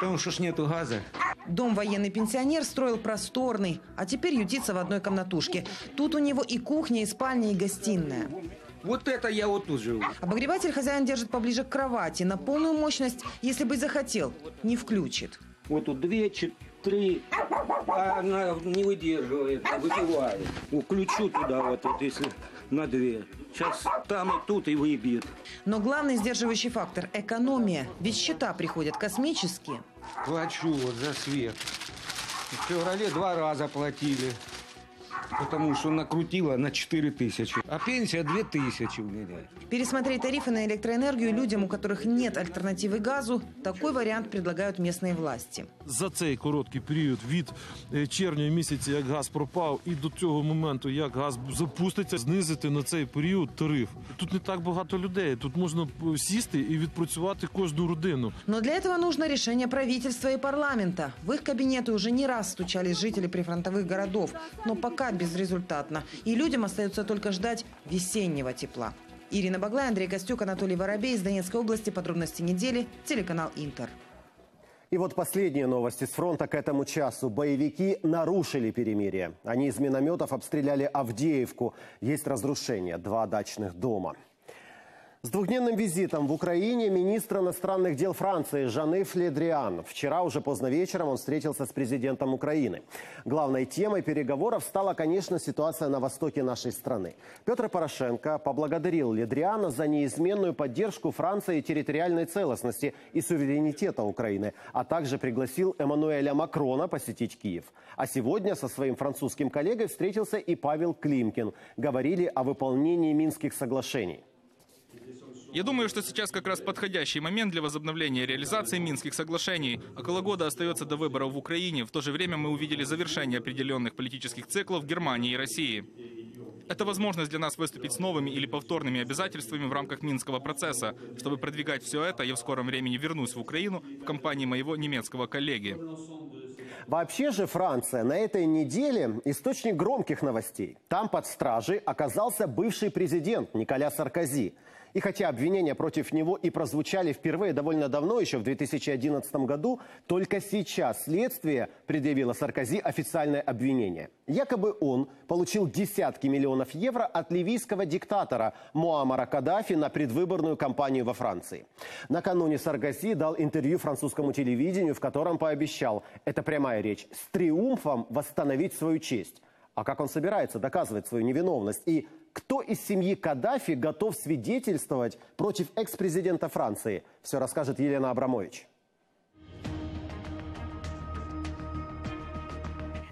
Потому что ж нету газа. Дом военный пенсионер строил просторный, а теперь ютится в одной комнатушке. Тут у него и кухня, и спальня, и гостиная. Вот это я вот тут живу. Обогреватель хозяин держит поближе к кровати. На полную мощность, если бы захотел, не включит. Вот тут 2, 3... Она не выдерживает, а выбивает. Включу туда, вот если на 2. Сейчас там и тут и выбьет. Но главный сдерживающий фактор – экономия. Ведь счета приходят космические. Плачу вот за свет. В феврале 2 раза платили, потому что накрутила на 4000. А пенсия 2000 у меня. Пересмотреть тарифы на электроэнергию людям, у которых нет альтернативы газу, такой вариант предлагают местные власти. За цей короткий период від червня місяця, як газ пропав, і до цього моменту, як газ запуститься, знизити на цей період тариф. Тут не так багато людей, тут можна сісти і відпрацювати кожну родину. Но для этого нужно решение правительства и парламента. В их кабинеты уже не раз стучались жители прифронтовых городов, но пока безрезультатно. И людям остается только ждать весеннего тепла. Ирина Баглай, Андрей Костюк, Анатолий Воробей из Донецкой области. Подробности недели. Телеканал «Интер». И вот последние новости с фронта к этому часу. Боевики нарушили перемирие. Они из минометов обстреляли Авдеевку. Есть разрушение. 2 дачных дома. С двухдневным визитом в Украине министр иностранных дел Франции Жан-Ив Ле Дриан. Вчера уже поздно вечером он встретился с президентом Украины. Главной темой переговоров стала, конечно, ситуация на востоке нашей страны. Петр Порошенко поблагодарил Ле Дриана за неизменную поддержку Франции территориальной целостности и суверенитета Украины, а также пригласил Эммануэля Макрона посетить Киев. А сегодня со своим французским коллегой встретился и Павел Климкин. Говорили о выполнении Минских соглашений. Я думаю, что сейчас как раз подходящий момент для возобновления реализации Минских соглашений. Около года остается до выборов в Украине. В то же время мы увидели завершение определенных политических циклов в Германии и России. Это возможность для нас выступить с новыми или повторными обязательствами в рамках Минского процесса. Чтобы продвигать все это, я в скором времени вернусь в Украину в компании моего немецкого коллеги. Вообще же Франция на этой неделе источник громких новостей. Там под стражей оказался бывший президент Николя Саркози. И хотя обвинения против него и прозвучали впервые довольно давно, еще в 2011 году, только сейчас следствие предъявило Саркози официальное обвинение. Якобы он получил десятки миллионов евро от ливийского диктатора Муамара Каддафи на предвыборную кампанию во Франции. Накануне Саркози дал интервью французскому телевидению, в котором пообещал, это прямая речь, с триумфом восстановить свою честь. А как он собирается доказывать свою невиновность и... Кто из семьи Каддафи готов свидетельствовать против экс-президента Франции? Все расскажет Елена Абрамович.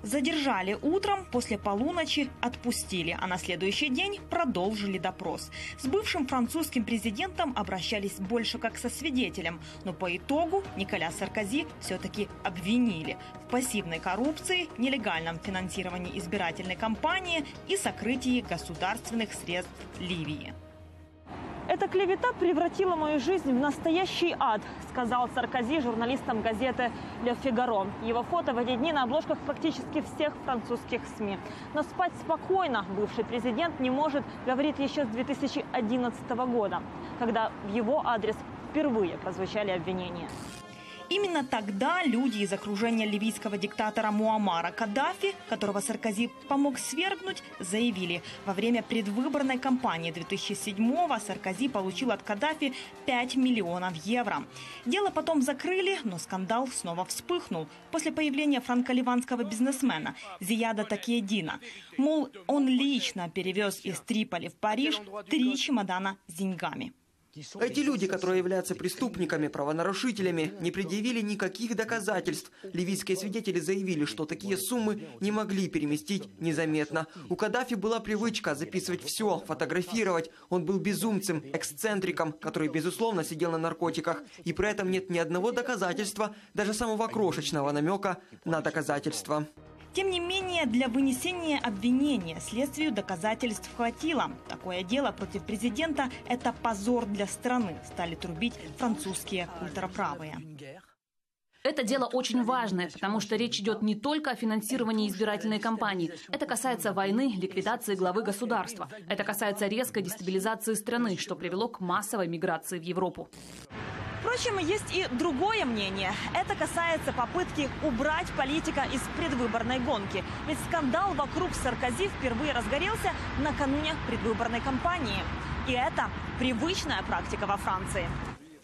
Задержали утром, после полуночи отпустили, а на следующий день продолжили допрос. С бывшим французским президентом обращались больше как со свидетелем, но по итогу Николя Саркози все-таки обвинили в пассивной коррупции, нелегальном финансировании избирательной кампании и сокрытии государственных средств Ливии. «Эта клевета превратила мою жизнь в настоящий ад», сказал Саркози журналистам газеты «Ле Фигаро». Его фото в эти дни на обложках практически всех французских СМИ. Но спать спокойно бывший президент не может, говорит, еще с 2011 года, когда в его адрес впервые прозвучали обвинения. Именно тогда люди из окружения ливийского диктатора Муамара Каддафи, которого Саркози помог свергнуть, заявили: во время предвыборной кампании 2007-го Саркози получил от Каддафи 5 миллионов евро. Дело потом закрыли, но скандал снова вспыхнул после появления франко-ливанского бизнесмена Зияда Такиедина. Мол, он лично перевез из Триполи в Париж 3 чемодана с деньгами. Эти люди, которые являются преступниками, правонарушителями, не предъявили никаких доказательств. Ливийские свидетели заявили, что такие суммы не могли переместить незаметно. У Каддафи была привычка записывать все, фотографировать. Он был безумцем, эксцентриком, который, безусловно, сидел на наркотиках. И при этом нет ни одного доказательства, даже самого крошечного намека на доказательства. Тем не менее, для вынесения обвинения следствию доказательств хватило. Такое дело против президента – это позор для страны, стали трубить французские ультраправые. Это дело очень важное, потому что речь идет не только о финансировании избирательной кампании. Это касается войны, ликвидации главы государства. Это касается резкой дестабилизации страны, что привело к массовой миграции в Европу. Впрочем, есть и другое мнение. Это касается попытки убрать политика из предвыборной гонки. Ведь скандал вокруг Саркози впервые разгорелся накануне предвыборной кампании. И это привычная практика во Франции.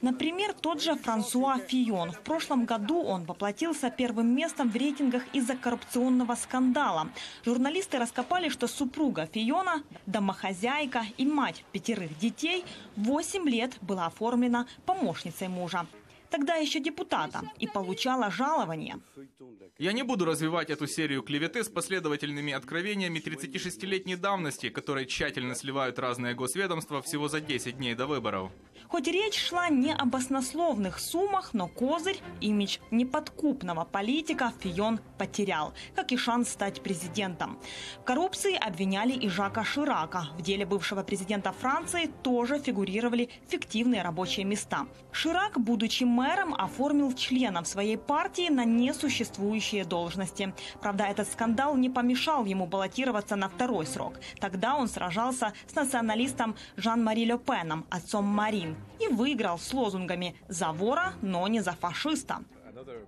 Например, тот же Франсуа Фион. В прошлом году он воплотился первым местом в рейтингах из-за коррупционного скандала. Журналисты раскопали, что супруга Фиона, домохозяйка и мать 5 детей, 8 лет была оформлена помощницей мужа, тогда еще депутата, и получала жалование. Я не буду развивать эту серию клеветы с последовательными откровениями 36-летней давности, которые тщательно сливают разные госведомства всего за 10 дней до выборов. Хоть речь шла не об баснословных суммах, но козырь, имидж неподкупного политика, Фион потерял, как и шанс стать президентом. В коррупции обвиняли и Жака Ширака. В деле бывшего президента Франции тоже фигурировали фиктивные рабочие места. Ширак, будучи мэром, оформил членов своей партии на несуществующие должности. Правда, этот скандал не помешал ему баллотироваться на 2-й срок. Тогда он сражался с националистом Жан-Мари Ле Пеном, отцом Марин, и выиграл с лозунгами «За вора, но не за фашиста».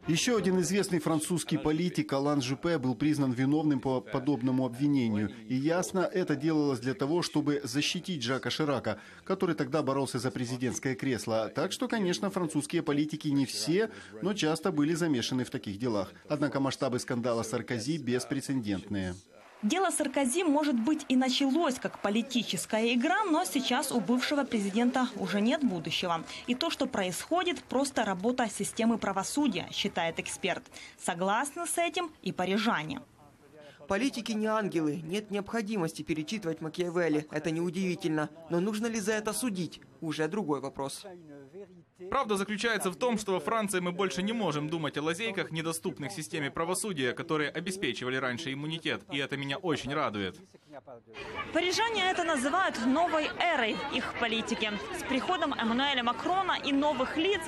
Еще один известный французский политик Алан Жюпе был признан виновным по подобному обвинению. И ясно, это делалось для того, чтобы защитить Жака Ширака, который тогда боролся за президентское кресло. Так что, конечно, французские политики не все, но часто были замешаны в таких делах. Однако масштабы скандала Саркози беспрецедентные. Дело Саркози, может быть, и началось как политическая игра, но сейчас у бывшего президента уже нет будущего. И то, что происходит, просто работа системы правосудия, считает эксперт. Согласны с этим и парижане. Политики не ангелы, нет необходимости перечитывать Макиавелли, это неудивительно. Но нужно ли за это судить? Уже другой вопрос. Правда заключается в том, что во Франции мы больше не можем думать о лазейках, недоступных системе правосудия, которые обеспечивали раньше иммунитет. И это меня очень радует. Парижане это называют новой эрой их политики. С приходом Эммануэля Макрона и новых лиц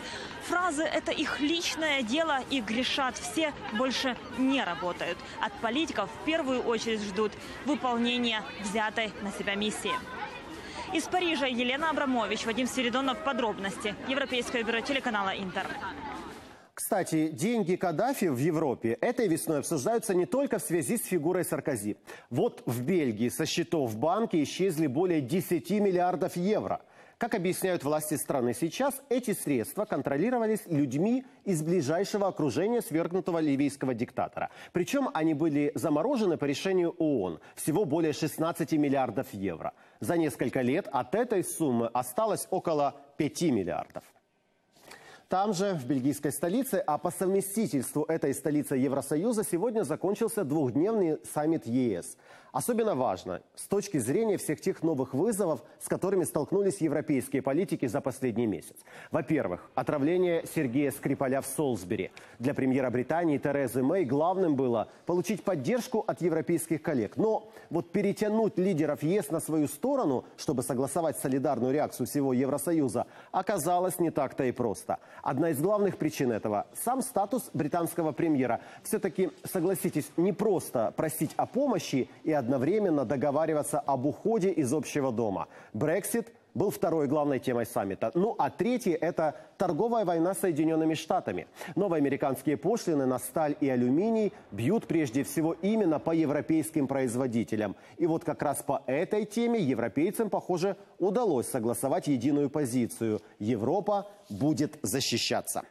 фразы «это их личное дело» и «грешат все» больше не работают. От политиков в первую очередь ждут выполнения взятой на себя миссии. Из Парижа Елена Абрамович, Вадим Середонов, «Подробности». Европейское бюро телеканала «Интер». Кстати, деньги Каддафи в Европе этой весной обсуждаются не только в связи с фигурой Саркози. Вот в Бельгии со счетов банки исчезли более 10 миллиардов евро. Как объясняют власти страны сейчас, эти средства контролировались людьми из ближайшего окружения свергнутого ливийского диктатора. Причем они были заморожены по решению ООН. Всего более 16 миллиардов евро. За несколько лет от этой суммы осталось около 5 миллиардов. Там же, в бельгийской столице, а по совместительству этой столицы Евросоюза, сегодня закончился двухдневный саммит ЕС. Особенно важно с точки зрения всех тех новых вызовов, с которыми столкнулись европейские политики за последний месяц. Во-первых, отравление Сергея Скрипаля в Солсбери. Для премьера Британии Терезы Мэй главным было получить поддержку от европейских коллег. Но вот перетянуть лидеров ЕС на свою сторону, чтобы согласовать солидарную реакцию всего Евросоюза, оказалось не так-то и просто. Одна из главных причин этого – сам статус британского премьера. Все-таки, согласитесь, не просто просить о помощи и одновременно договариваться об уходе из общего дома. Брексит был второй главной темой саммита. Ну а третий – это торговая война с Соединенными Штатами. Новые американские пошлины на сталь и алюминий бьют прежде всего именно по европейским производителям. И вот как раз по этой теме европейцам, похоже, удалось согласовать единую позицию. Европа будет защищаться.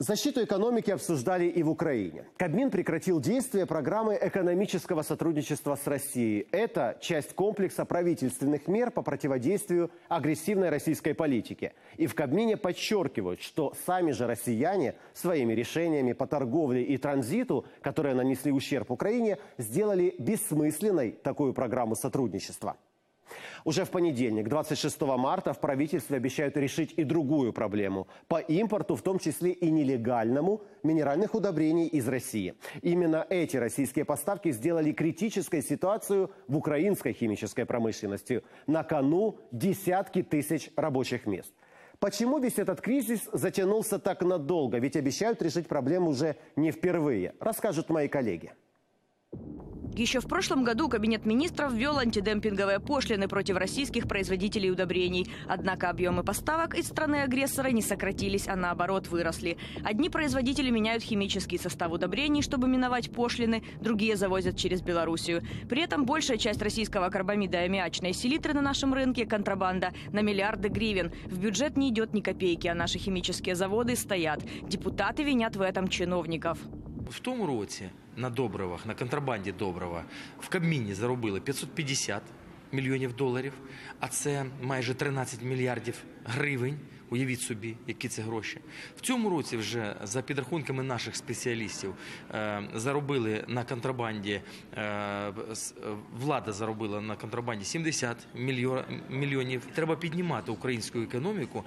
Защиту экономики обсуждали и в Украине. Кабмин прекратил действие программы экономического сотрудничества с Россией. Это часть комплекса правительственных мер по противодействию агрессивной российской политике. И в Кабмине подчеркивают, что сами же россияне своими решениями по торговле и транзиту, которые нанесли ущерб Украине, сделали бессмысленной такую программу сотрудничества. Уже в понедельник, 26 марта, в правительстве обещают решить и другую проблему – по импорту, в том числе и нелегальному, минеральных удобрений из России. Именно эти российские поставки сделали критическую ситуацию в украинской химической промышленности. На кону десятки тысяч рабочих мест. Почему весь этот кризис затянулся так надолго? Ведь обещают решить проблему уже не впервые, расскажут мои коллеги. Еще в прошлом году Кабинет министров ввел антидемпинговые пошлины против российских производителей удобрений. Однако объемы поставок из страны-агрессора не сократились, а наоборот выросли. Одни производители меняют химический состав удобрений, чтобы миновать пошлины, другие завозят через Белоруссию. При этом большая часть российского карбамида и аммиачной селитры на нашем рынке – контрабанда на миллиарды гривен. В бюджет не идет ни копейки, а наши химические заводы стоят. Депутаты винят в этом чиновников. В том році на добривах, на контрабанді добрива в Кабміні заробили 550 мільйонів доларів, а це майже 13 мільярдів гривень, уявіть собі, які це гроші. В цьому році вже за підрахунками наших спеціалістів заробили на контрабанді, влада заробила на контрабанді 70 мільйонів. Треба піднімати українську економіку,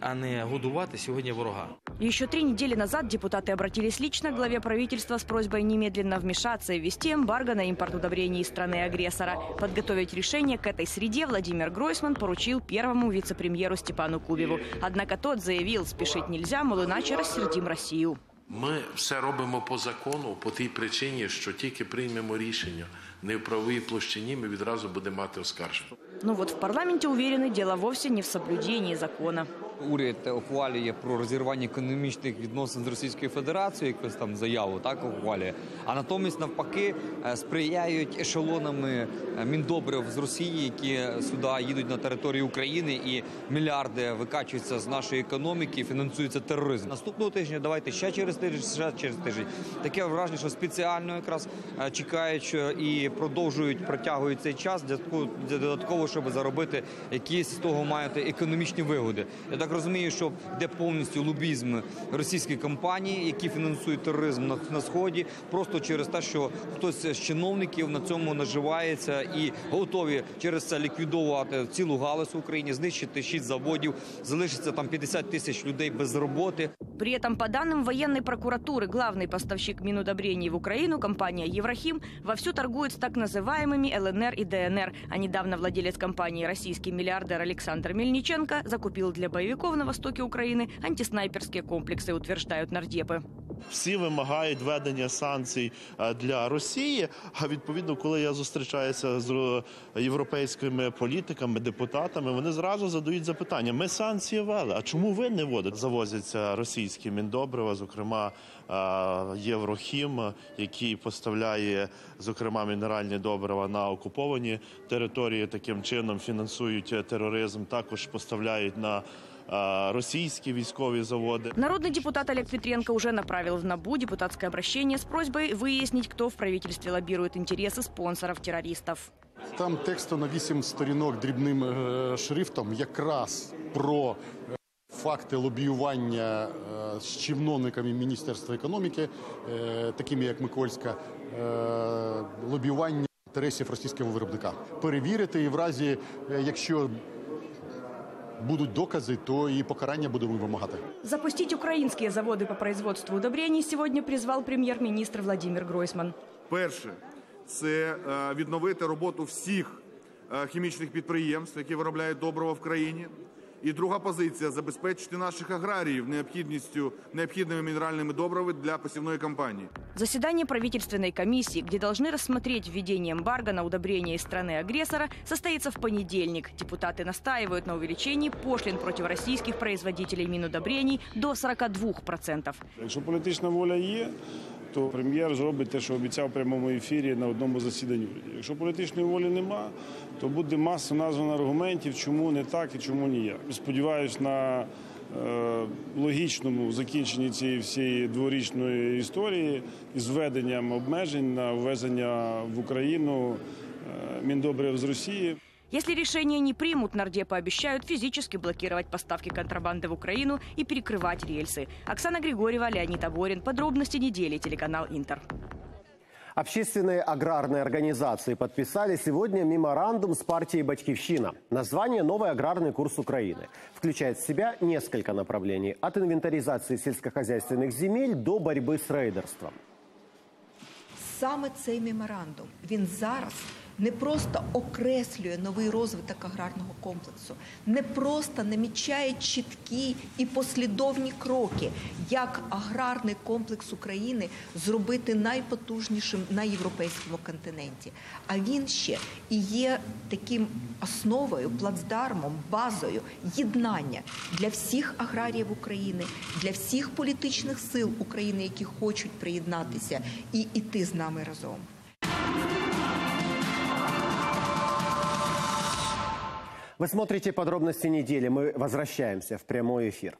а не годувати сьогодні ворога. Еще 3 недели назад депутаты обратились лично к главе правительства с просьбой немедленно вмешаться и ввести эмбарго на импорт удобрений из страны-агрессора. Подготовить решение к этой среде Владимир Гройсман поручил первому вице-премьеру Степану Кубеву. Однако тот заявил, спешить нельзя, мол, иначе рассердим Россию. Ми все робимо по закону, по тій причині, що тільки приймемо рішення не в правовій площині, ми відразу будемо мати оскарження. Ну вот в парламенті уверены, дело вовсе не в соблюдении закона. Уряд ухвалює про розірвання економічних відносин з Російською Федерацією, якусь там заяву, так, ухвалює. А натомість, навпаки, сприяють ешелонами міндобрив з Росії, які сюди їдуть на територію України і мільярди викачуються з нашої економіки і фінансується тероризм. Наступного тижня давайте ще через тиждень, ще через тиждень. Таке враження, що спеціально якраз чекають і продовжують, протягують цей час, додатково, щоб заробити якісь з того мають економічні вигоди. Я розумію, що йде повністю лобізм російських компаній, які фінансують тероризм на Сході, просто через те, що хтось з чиновників на цьому наживається і готові через це ліквідувати цілу галузь в Україні, знищити 6 заводів, залишиться там 50 тисяч людей без роботи. При этом, по данным военной прокуратуры, главный поставщик минудобрений в Украину, компания «Еврохим», вовсю торгует с так называемыми ЛНР и ДНР. А недавно владелец компании, российский миллиардер Александр Мельниченко, закупил для боевиков на востоке Украины антиснайперские комплексы, утверждают нардепы. Всі вимагають введення санкцій для Росії, а відповідно, коли я зустрічаюся з європейськими політиками, депутатами, вони зразу задають запитання. Ми санкції ввели, а чому ви не вводите? Завозяться російські міндобрива, зокрема Єврохім, який поставляє, зокрема, мінеральні добрива на окуповані території, таким чином фінансують тероризм, також поставляють на российские військовые заводы. Народный депутат Олег Петренко уже направил в НАБУ депутатское обращение с просьбой выяснить, кто в правительстве лоббирует интересы спонсоров террористов. Там тексту на 8 сторінок дрібним шрифтом якраз про факти лобіювання з чиновниками Міністерства економіки, такими як Микольська, лобіювання інтересів російського виробника. Перевірити і в разі, якщо будут доказы, то и покарання будем вимагати. Запустить украинские заводы по производству удобрений сегодня призвал премьер-министр Владимир Гройсман. Перше – це відновити роботу всіх хімічних підприємств, які виробляють добрива в країні. І друга позиція – забезпечити наших аграріїв необходимыми минеральными добривами для посевной кампании. Заседание правительственной комиссии, где должны рассмотреть введение эмбарго на удобрения из страны-агрессора, состоится в понедельник. Депутаты настаивают на увеличении пошлин против российских производителей минудобрений до 42%. Если политическая воля есть, то прем'єр зробить те, що обіцяв в прямому ефірі на одному засіданні. Якщо політичної волі нема, то буде маса названа аргументів, чому не так і чому ні як. Сподіваюсь на логічному закінченні цієї всієї дворічної історії із введенням обмежень на ввезення в Україну міндобрив з Росії. Если решение не примут, нардепы обещают физически блокировать поставки контрабанды в Украину и перекрывать рельсы. Оксана Григорьева, Леонид Аборин. Подробности недели. Телеканал «Интер». Общественные аграрные организации подписали сегодня меморандум с партией «Батькивщина». Название «Новый аграрный курс Украины» включает в себя несколько направлений – от инвентаризации сельскохозяйственных земель до борьбы с рейдерством. Саме цей меморандум, він зараз не просто окреслює новий розвиток аграрного комплексу, не просто намічає чіткі і послідовні кроки, як аграрний комплекс України зробити найпотужнішим на європейському континенті. А він ще і є таким основою, плацдармом, базою єднання для всіх аграріїв України, для всіх політичних сил України, які хочуть приєднатися і йти з нами разом. Вы смотрите подробности недели. Мы возвращаемся в прямой эфир.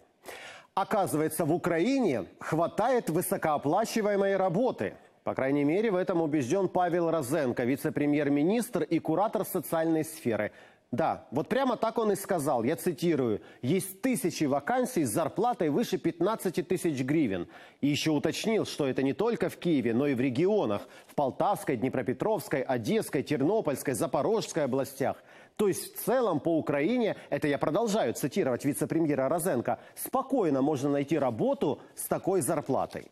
Оказывается, в Украине хватает высокооплачиваемой работы. По крайней мере, в этом убежден Павел Розенко, вице-премьер-министр и куратор социальной сферы. Да, вот прямо так он и сказал, я цитирую, «Есть тысячи вакансий с зарплатой выше 15 тысяч гривен». И еще уточнил, что это не только в Киеве, но и в регионах, в Полтавской, Днепропетровской, Одесской, Тернопольской, Запорожской областях. То есть в целом по Украине, это я продолжаю цитировать вице-премьера Розенко, спокойно можно найти работу с такой зарплатой.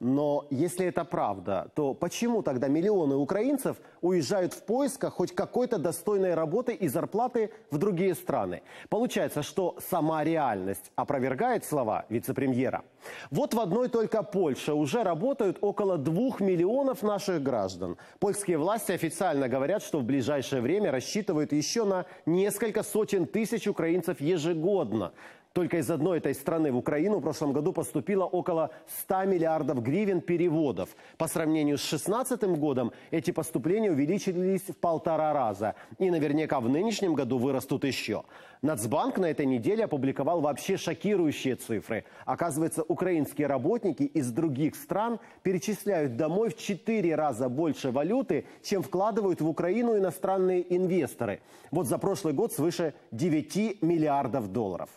Но если это правда, то почему тогда миллионы украинцев уезжают в поисках хоть какой-то достойной работы и зарплаты в другие страны? Получается, что сама реальность опровергает слова вице-премьера. Вот в одной только Польше уже работают около 2 миллионов наших граждан. Польские власти официально говорят, что в ближайшее время рассчитывают еще на несколько сотен тысяч украинцев ежегодно. Только из одной этой страны в Украину в прошлом году поступило около 100 миллиардов гривен переводов. По сравнению с 2016 годом эти поступления увеличились в 1,5 раза. И наверняка в нынешнем году вырастут еще. Нацбанк на этой неделе опубликовал вообще шокирующие цифры. Оказывается, украинские работники из других стран перечисляют домой в 4 раза больше валюты, чем вкладывают в Украину иностранные инвесторы. Вот за прошлый год свыше 9 миллиардов долларов.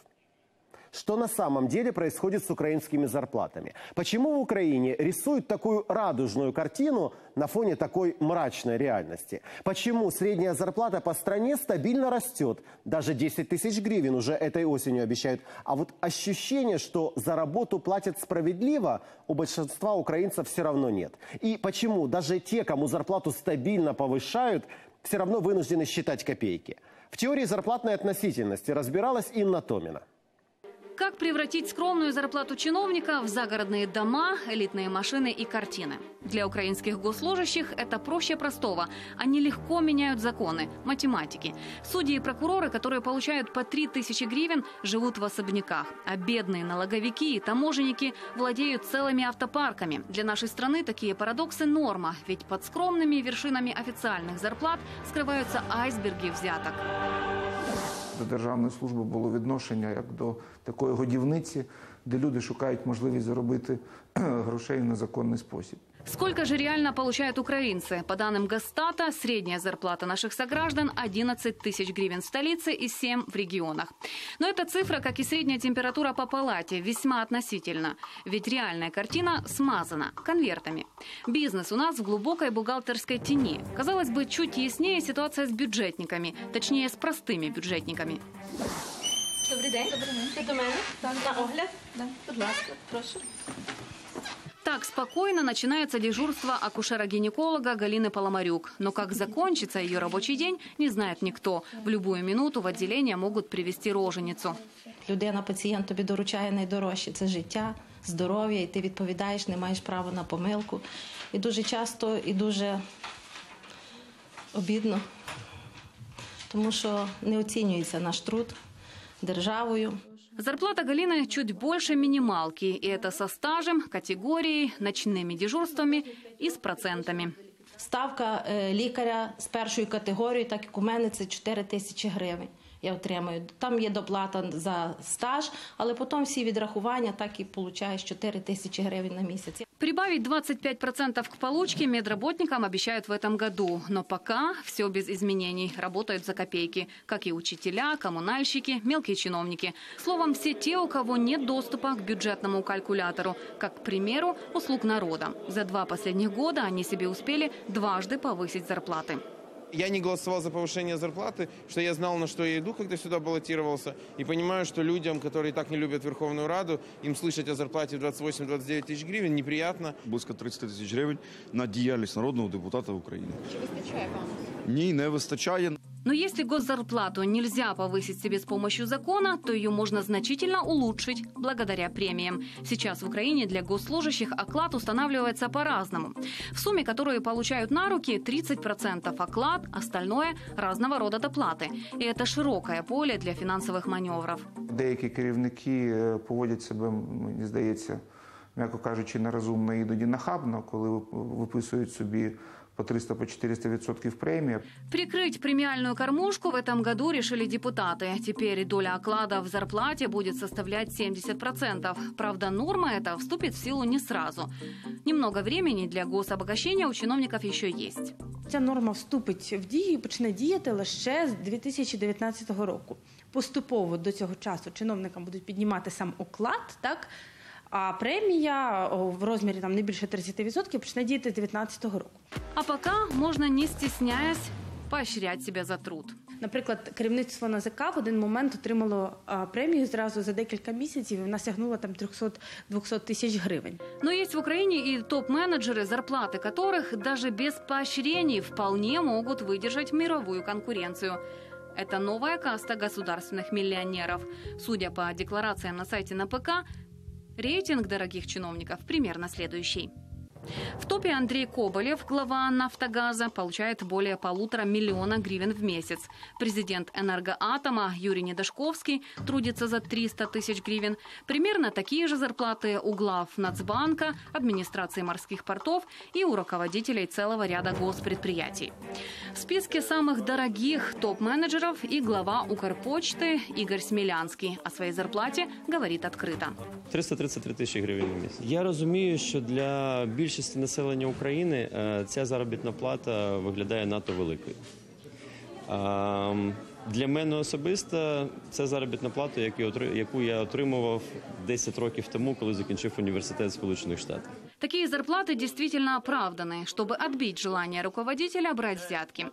Что на самом деле происходит с украинскими зарплатами? Почему в Украине рисуют такую радужную картину на фоне такой мрачной реальности? Почему средняя зарплата по стране стабильно растет? Даже 10 тысяч гривен уже этой осенью обещают. А вот ощущение, что за работу платят справедливо, у большинства украинцев все равно нет. И почему даже те, кому зарплату стабильно повышают, все равно вынуждены считать копейки? В теории зарплатной относительности разбиралась Инна Тобина. Как превратить скромную зарплату чиновника в загородные дома, элитные машины и картины? Для украинских госслужащих это проще простого. Они легко меняют законы, математики. Судьи и прокуроры, которые получают по 3000 гривен, живут в особняках. А бедные налоговики и таможенники владеют целыми автопарками. Для нашей страны такие парадоксы норма. Ведь под скромными вершинами официальных зарплат скрываются айсберги взяток. До державної служби було відношення як до такої годівниці, де люди шукають можливість заробити грошей в незаконний спосіб. Сколько же реально получают украинцы? По данным Госстата, средняя зарплата наших сограждан 11 тысяч гривен в столице и 7 в регионах. Но эта цифра, как и средняя температура по палате, весьма относительна. Ведь реальная картина смазана конвертами. Бизнес у нас в глубокой бухгалтерской тени. Казалось бы, чуть яснее ситуация с бюджетниками, точнее с простыми бюджетниками. Добрый день. Добрый день. На огляд. Да. Пожалуйста, прошу. так спокойно начинается дежурство акушера-гинеколога Галины Поломарюк. Но как закончится ее рабочий день, не знает никто. В любую минуту в отделение могут привести роженицу. Людина, пацієнт тобі доручає найдорожче – це життя, здоров'я, і ти відповідаєш, не маєш права на помилку. І дуже часто, і дуже обідно, тому що не оцінюється наш труд державою. Зарплата Галины чуть больше минималки, и это со стажем, категорией, ночными дежурствами и с процентами. Ставка лікаря з першої категорії, так як у мене, це 4 000 гривень. Я отримую. Там є доплата за стаж, але потім всі відрахування, так і получаєш 4 000 гривень на місяць. Прибавить 25% к получке медработникам обещают в этом году. Но пока все без изменений. Работают за копейки. Как и учителя, коммунальщики, мелкие чиновники. Словом, все те, у кого нет доступа к бюджетному калькулятору. Как, к примеру, у «Слуг народа». За 2 последних года они себе успели дважды повысить зарплаты. Я не голосовал за повышение зарплаты, что я знал, на что я иду, когда сюда баллотировался. И понимаю, что людям, которые так не любят Верховную Раду, им слышать о зарплате 28-29 тысяч гривен неприятно. Близко 30 тысяч гривен на деятельность народного депутата Украины. Чи вистачає вам? Ні, не вистачає. Но если госзарплату нельзя повысить себе с помощью закона, то ее можно значительно улучшить благодаря премиям. Сейчас в Украине для госслужащих оклад устанавливается по-разному. В сумме, которую получают на руки, 30% оклад, остальное – разного рода доплаты. И это широкое поле для финансовых маневров. Деякі керівники поводять себе, мені здається, м'яко кажучи, нерозумно, іноді нахабно, коли виписують собі по 300-400% премии. Прикрыть премиальную кормушку в этом году решили депутаты. Теперь доля оклада в зарплате будет составлять 70%. Правда, норма эта вступит в силу не сразу. Немного времени для гособогащения у чиновников еще есть. Ця норма вступить в дію і почне діяти лише з 2019 року. Поступово до цього часу чиновникам будуть піднімати сам оклад, так? А премия в размере там не больше 30% почне діяти 2019 року. А пока можно, не стесняясь, поощрять себя за труд. Наприклад, керівництво НАЗК в один момент отримало премію зразу за декілька місяців, і вона сягнула там 300-200 тисяч гривень. Но есть в Украине и топ-менеджеры, зарплаты которых даже без поощрений вполне могут выдержать мировую конкуренцию. Это новая каста государственных миллионеров. Судя по декларациям на сайте НАПК, рейтинг дорогих чиновников примерно следующий. В топе Андрей Коболев, глава «Нафтогаза», получает более 1,5 миллиона гривен в месяц. Президент «Энергоатома» Юрий Недашковский трудится за 300 тысяч гривен. Примерно такие же зарплаты у глав Нацбанка, администрации морских портов и у руководителей целого ряда госпредприятий. В списке самых дорогих топ-менеджеров и глава «Укрпочты» Игорь Смелянский о своей зарплате говорит открыто. 333 тысячи гривен в месяц. Я разумею, что для більшості населення України ця заробітна плата виглядає надто великою. Для мене особисто це заробітна плата, яку я отримував 10 років тому, коли закінчив університет Сполучених Штатів. Такие зарплаты действительно оправданы, чтобы отбить желание руководителя брать взятки.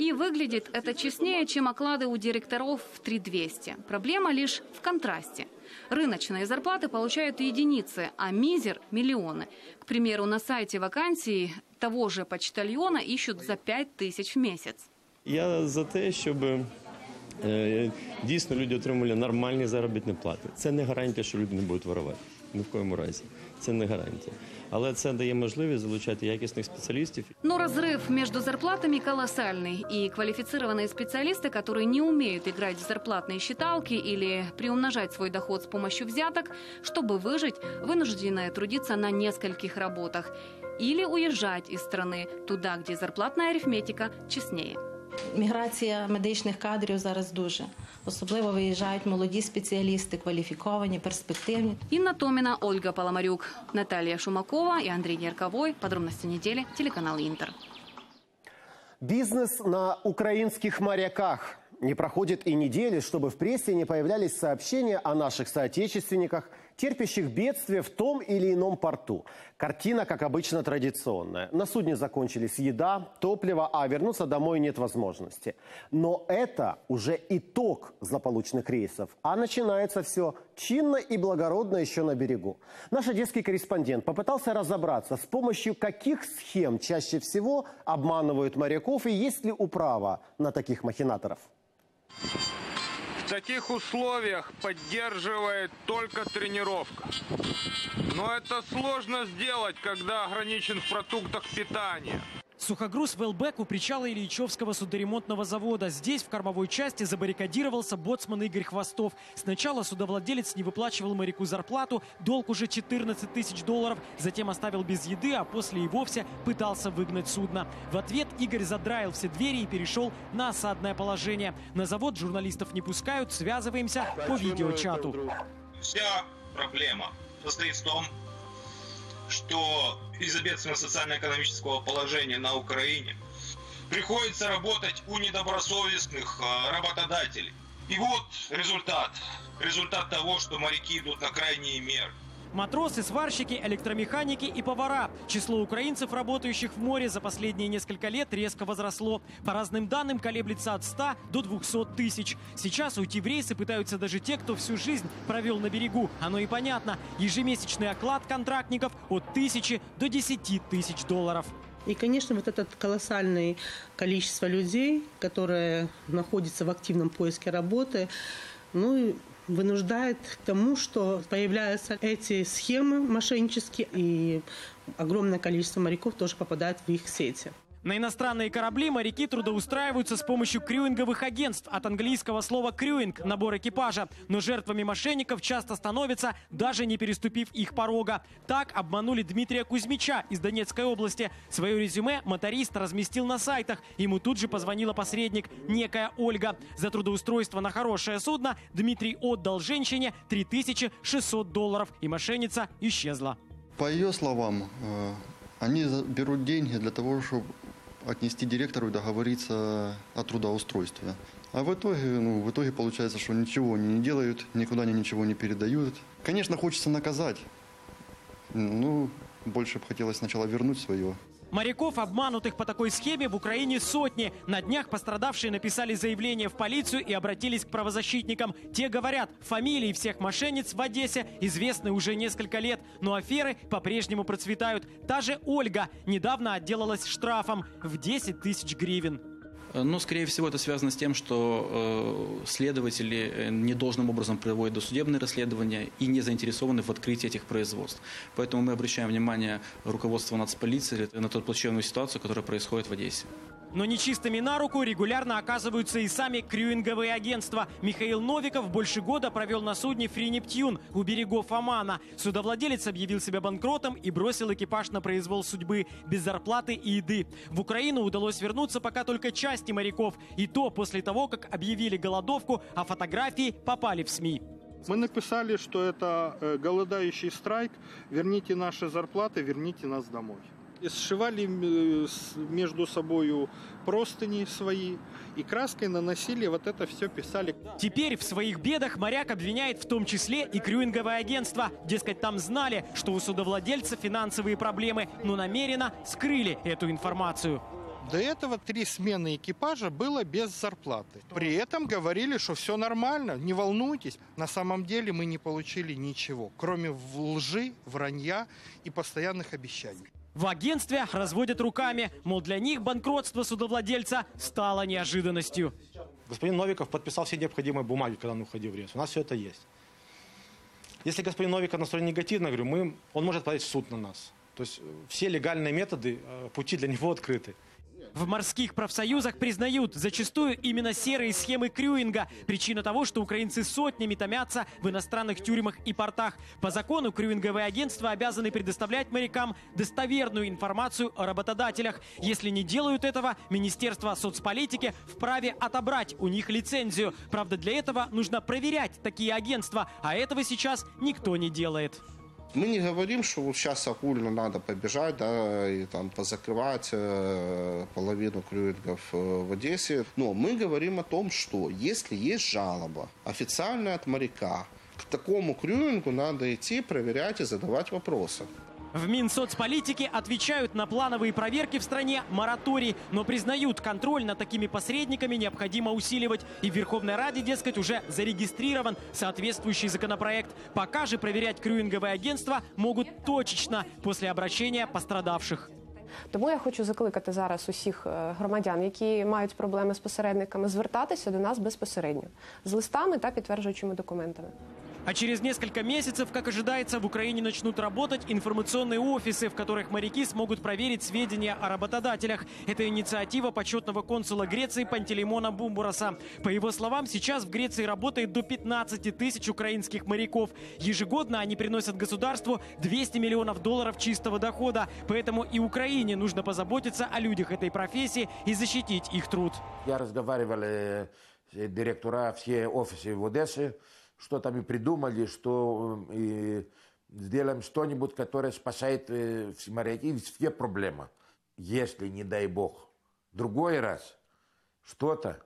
И выглядит это честнее, чем оклады у директоров в 3200. Проблема лишь в контрасте. Рыночные зарплаты получают единицы, а мизер – миллионы. К примеру, на сайте вакансии того же почтальона ищут за 5000 в месяц. Я за те, чтобы дійсно люди отримали нормальні заробітні плати. Це не гарантія, що люди не будуть воровати. Ні в коєму разі. Це не гарантія. Але це дає можливість залучати якісних спеціалістів. Но разрыв между зарплатами колоссальный. И квалифицированные специалисты, которые не умеют играть в зарплатные считалки или приумножать свой доход с помощью взяток, чтобы выжить, вынуждены трудиться на нескольких работах. Или уезжать из страны туда, где зарплатная арифметика честнее. Міграція медичних кадрів зараз дуже. Особливо виїжджають молоді спеціалісти, кваліфіковані, перспективні. Інна Тобина, Ольга Поломарюк, Наталія Шумакова і Андрій Ярковой. Подробности недели, телеканал «Интер». Бизнес на украинских моряках. Не проходит и недели, чтобы в прессе не появлялись сообщения о наших соотечественниках терпящих бедствие в том или ином порту. Картина, как обычно, традиционная. На судне закончились еда, топливо, а вернуться домой нет возможности. Но это уже итог злополучных рейсов. А начинается все чинно и благородно еще на берегу. Наш одесский корреспондент попытался разобраться, с помощью каких схем чаще всего обманывают моряков и есть ли управа на таких махинаторов. В таких условиях поддерживает только тренировка. Но это сложно сделать, когда ограничен в продуктах питания. Сухогруз в ЛБК у причала Ильичевского судоремонтного завода. Здесь, в кормовой части, забаррикадировался боцман Игорь Хвостов. Сначала судовладелец не выплачивал моряку зарплату, долг уже $14 000, затем оставил без еды, а после и вовсе пытался выгнать судно. В ответ Игорь задраил все двери и перешел на осадное положение. На завод журналистов не пускают, связываемся по видеочату. Вся проблема состоит в том, что из-за бедственного социально-экономического положения на Украине приходится работать у недобросовестных работодателей. И вот результат. Результат того, что моряки идут на крайние меры. Матросы, сварщики, электромеханики и повара. Число украинцев, работающих в море, за последние несколько лет резко возросло. По разным данным, колеблется от 100 до 200 тысяч. Сейчас уйти в рейсы пытаются даже те, кто всю жизнь провел на берегу. Оно и понятно. Ежемесячный оклад контрактников от 1000 до $10 000. И, конечно, вот это колоссальное количество людей, которые находятся в активном поиске работы, ну и вынуждает к тому, что появляются эти схемы мошеннические, и огромное количество моряков тоже попадает в их сети. На иностранные корабли моряки трудоустраиваются с помощью крюинговых агентств, от английского слова «крюинг» – набор экипажа. Но жертвами мошенников часто становятся, даже не переступив их порога. Так обманули Дмитрия Кузьмича из Донецкой области. Свое резюме моторист разместил на сайтах. Ему тут же позвонила посредник, некая Ольга. За трудоустройство на хорошее судно Дмитрий отдал женщине $3600, и мошенница исчезла. По ее словам, они берут деньги для того, чтобы отнести директору и договориться о трудоустройстве. А в итоге получается, что ничего они не делают, никуда они ничего не передают. Конечно, хочется наказать. Ну, больше бы хотелось сначала вернуть свое. Моряков, обманутых по такой схеме, в Украине сотни. На днях пострадавшие написали заявление в полицию и обратились к правозащитникам. Те говорят, фамилии всех мошенниц в Одессе известны уже несколько лет, но аферы по-прежнему процветают. Та же Ольга недавно отделалась штрафом в 10 000 гривен. Но, скорее всего, это связано с тем, что следователи недолжным образом проводят досудебные расследования и не заинтересованы в открытии этих производств. Поэтому мы обращаем внимание руководства нацполиции на ту плачевную ситуацию, которая происходит в Одессе. Но нечистыми на руку регулярно оказываются и сами крюинговые агентства. Михаил Новиков больше года провел на судне «Фри Нептюн» у берегов Омана. Судовладелец объявил себя банкротом и бросил экипаж на произвол судьбы, без зарплаты и еды. В Украину удалось вернуться пока только части моряков. И то после того, как объявили голодовку, а фотографии попали в СМИ. Мы написали, что это голодающий страйк, верните наши зарплаты, верните нас домой. Сшивали между собой простыни свои и краской наносили, вот это все писали. Теперь в своих бедах моряк обвиняет в том числе и крюинговое агентство. Дескать, там знали, что у судовладельца финансовые проблемы, но намеренно скрыли эту информацию. До этого 3 смены экипажа было без зарплаты. При этом говорили, что все нормально, не волнуйтесь. На самом деле мы не получили ничего, кроме лжи, вранья и постоянных обещаний. В агентстве разводят руками, мол, для них банкротство судовладельца стало неожиданностью. Господин Новиков подписал все необходимые бумаги, когда он уходил в рейс. У нас все это есть. Если господин Новиков настроен негативно, говорю, он может подать в суд на нас. То есть все легальные методы, пути для него открыты. В морских профсоюзах признают, зачастую именно серые схемы крюинга. Причина того, что украинцы сотнями томятся в иностранных тюрьмах и портах. По закону крюинговые агентства обязаны предоставлять морякам достоверную информацию о работодателях. Если не делают этого, Министерство соцполитики вправе отобрать у них лицензию. Правда, для этого нужно проверять такие агентства, а этого сейчас никто не делает. Мы не говорим, что вот сейчас окульно надо побежать, да, и там позакрывать половину крюингов в Одессе. Но мы говорим о том, что если есть жалоба официальная от моряка, к такому крюингу надо идти, проверять и задавать вопросы. В Минсоцполитике отвечают на плановые проверки в стране мораторий, но признают, контроль над такими посредниками необходимо усиливать. И в Верховной Раде, дескать, уже зарегистрирован соответствующий законопроект. Пока же проверять крюинговые агентства могут точечно после обращения пострадавших. Тому я хочу закликати зараз усіх громадян, які мають проблеми з посередниками, звертатися до нас безпосередньо з листами та підтверджуючими документами. А через несколько месяцев, как ожидается, в Украине начнут работать информационные офисы, в которых моряки смогут проверить сведения о работодателях. Это инициатива почетного консула Греции Пантелеймона Бумбураса. По его словам, сейчас в Греции работает до 15 тысяч украинских моряков. Ежегодно они приносят государству $200 миллионов чистого дохода. Поэтому и Украине нужно позаботиться о людях этой профессии и защитить их труд. Я разговаривал с директорами всех офисов в Одессе. Что там и придумали, что и сделаем что-нибудь, которое спасает моряки, все проблемы. Если, не дай бог, другой раз что-то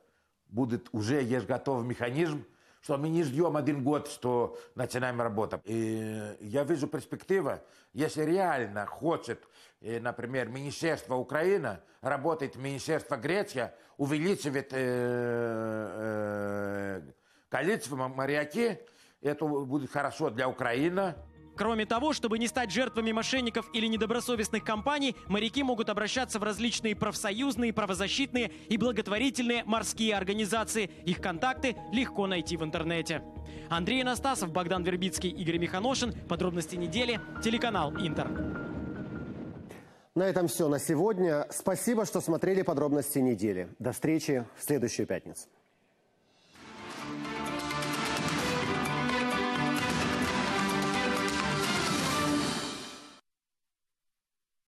будет, уже есть готовый механизм, что мы не ждем один год, что начинаем работу. И я вижу перспективу, если реально хочет, например, Министерство Украины, работает Министерство Греция, увеличивает количество моряки, это будет хорошо для Украины. Кроме того, чтобы не стать жертвами мошенников или недобросовестных компаний, моряки могут обращаться в различные профсоюзные, правозащитные и благотворительные морские организации. Их контакты легко найти в интернете. Андрей Анастасов, Богдан Вербицкий, Игорь Миханошин. Подробности недели. Телеканал Интер. На этом все на сегодня. Спасибо, что смотрели подробности недели. До встречи в следующую пятницу.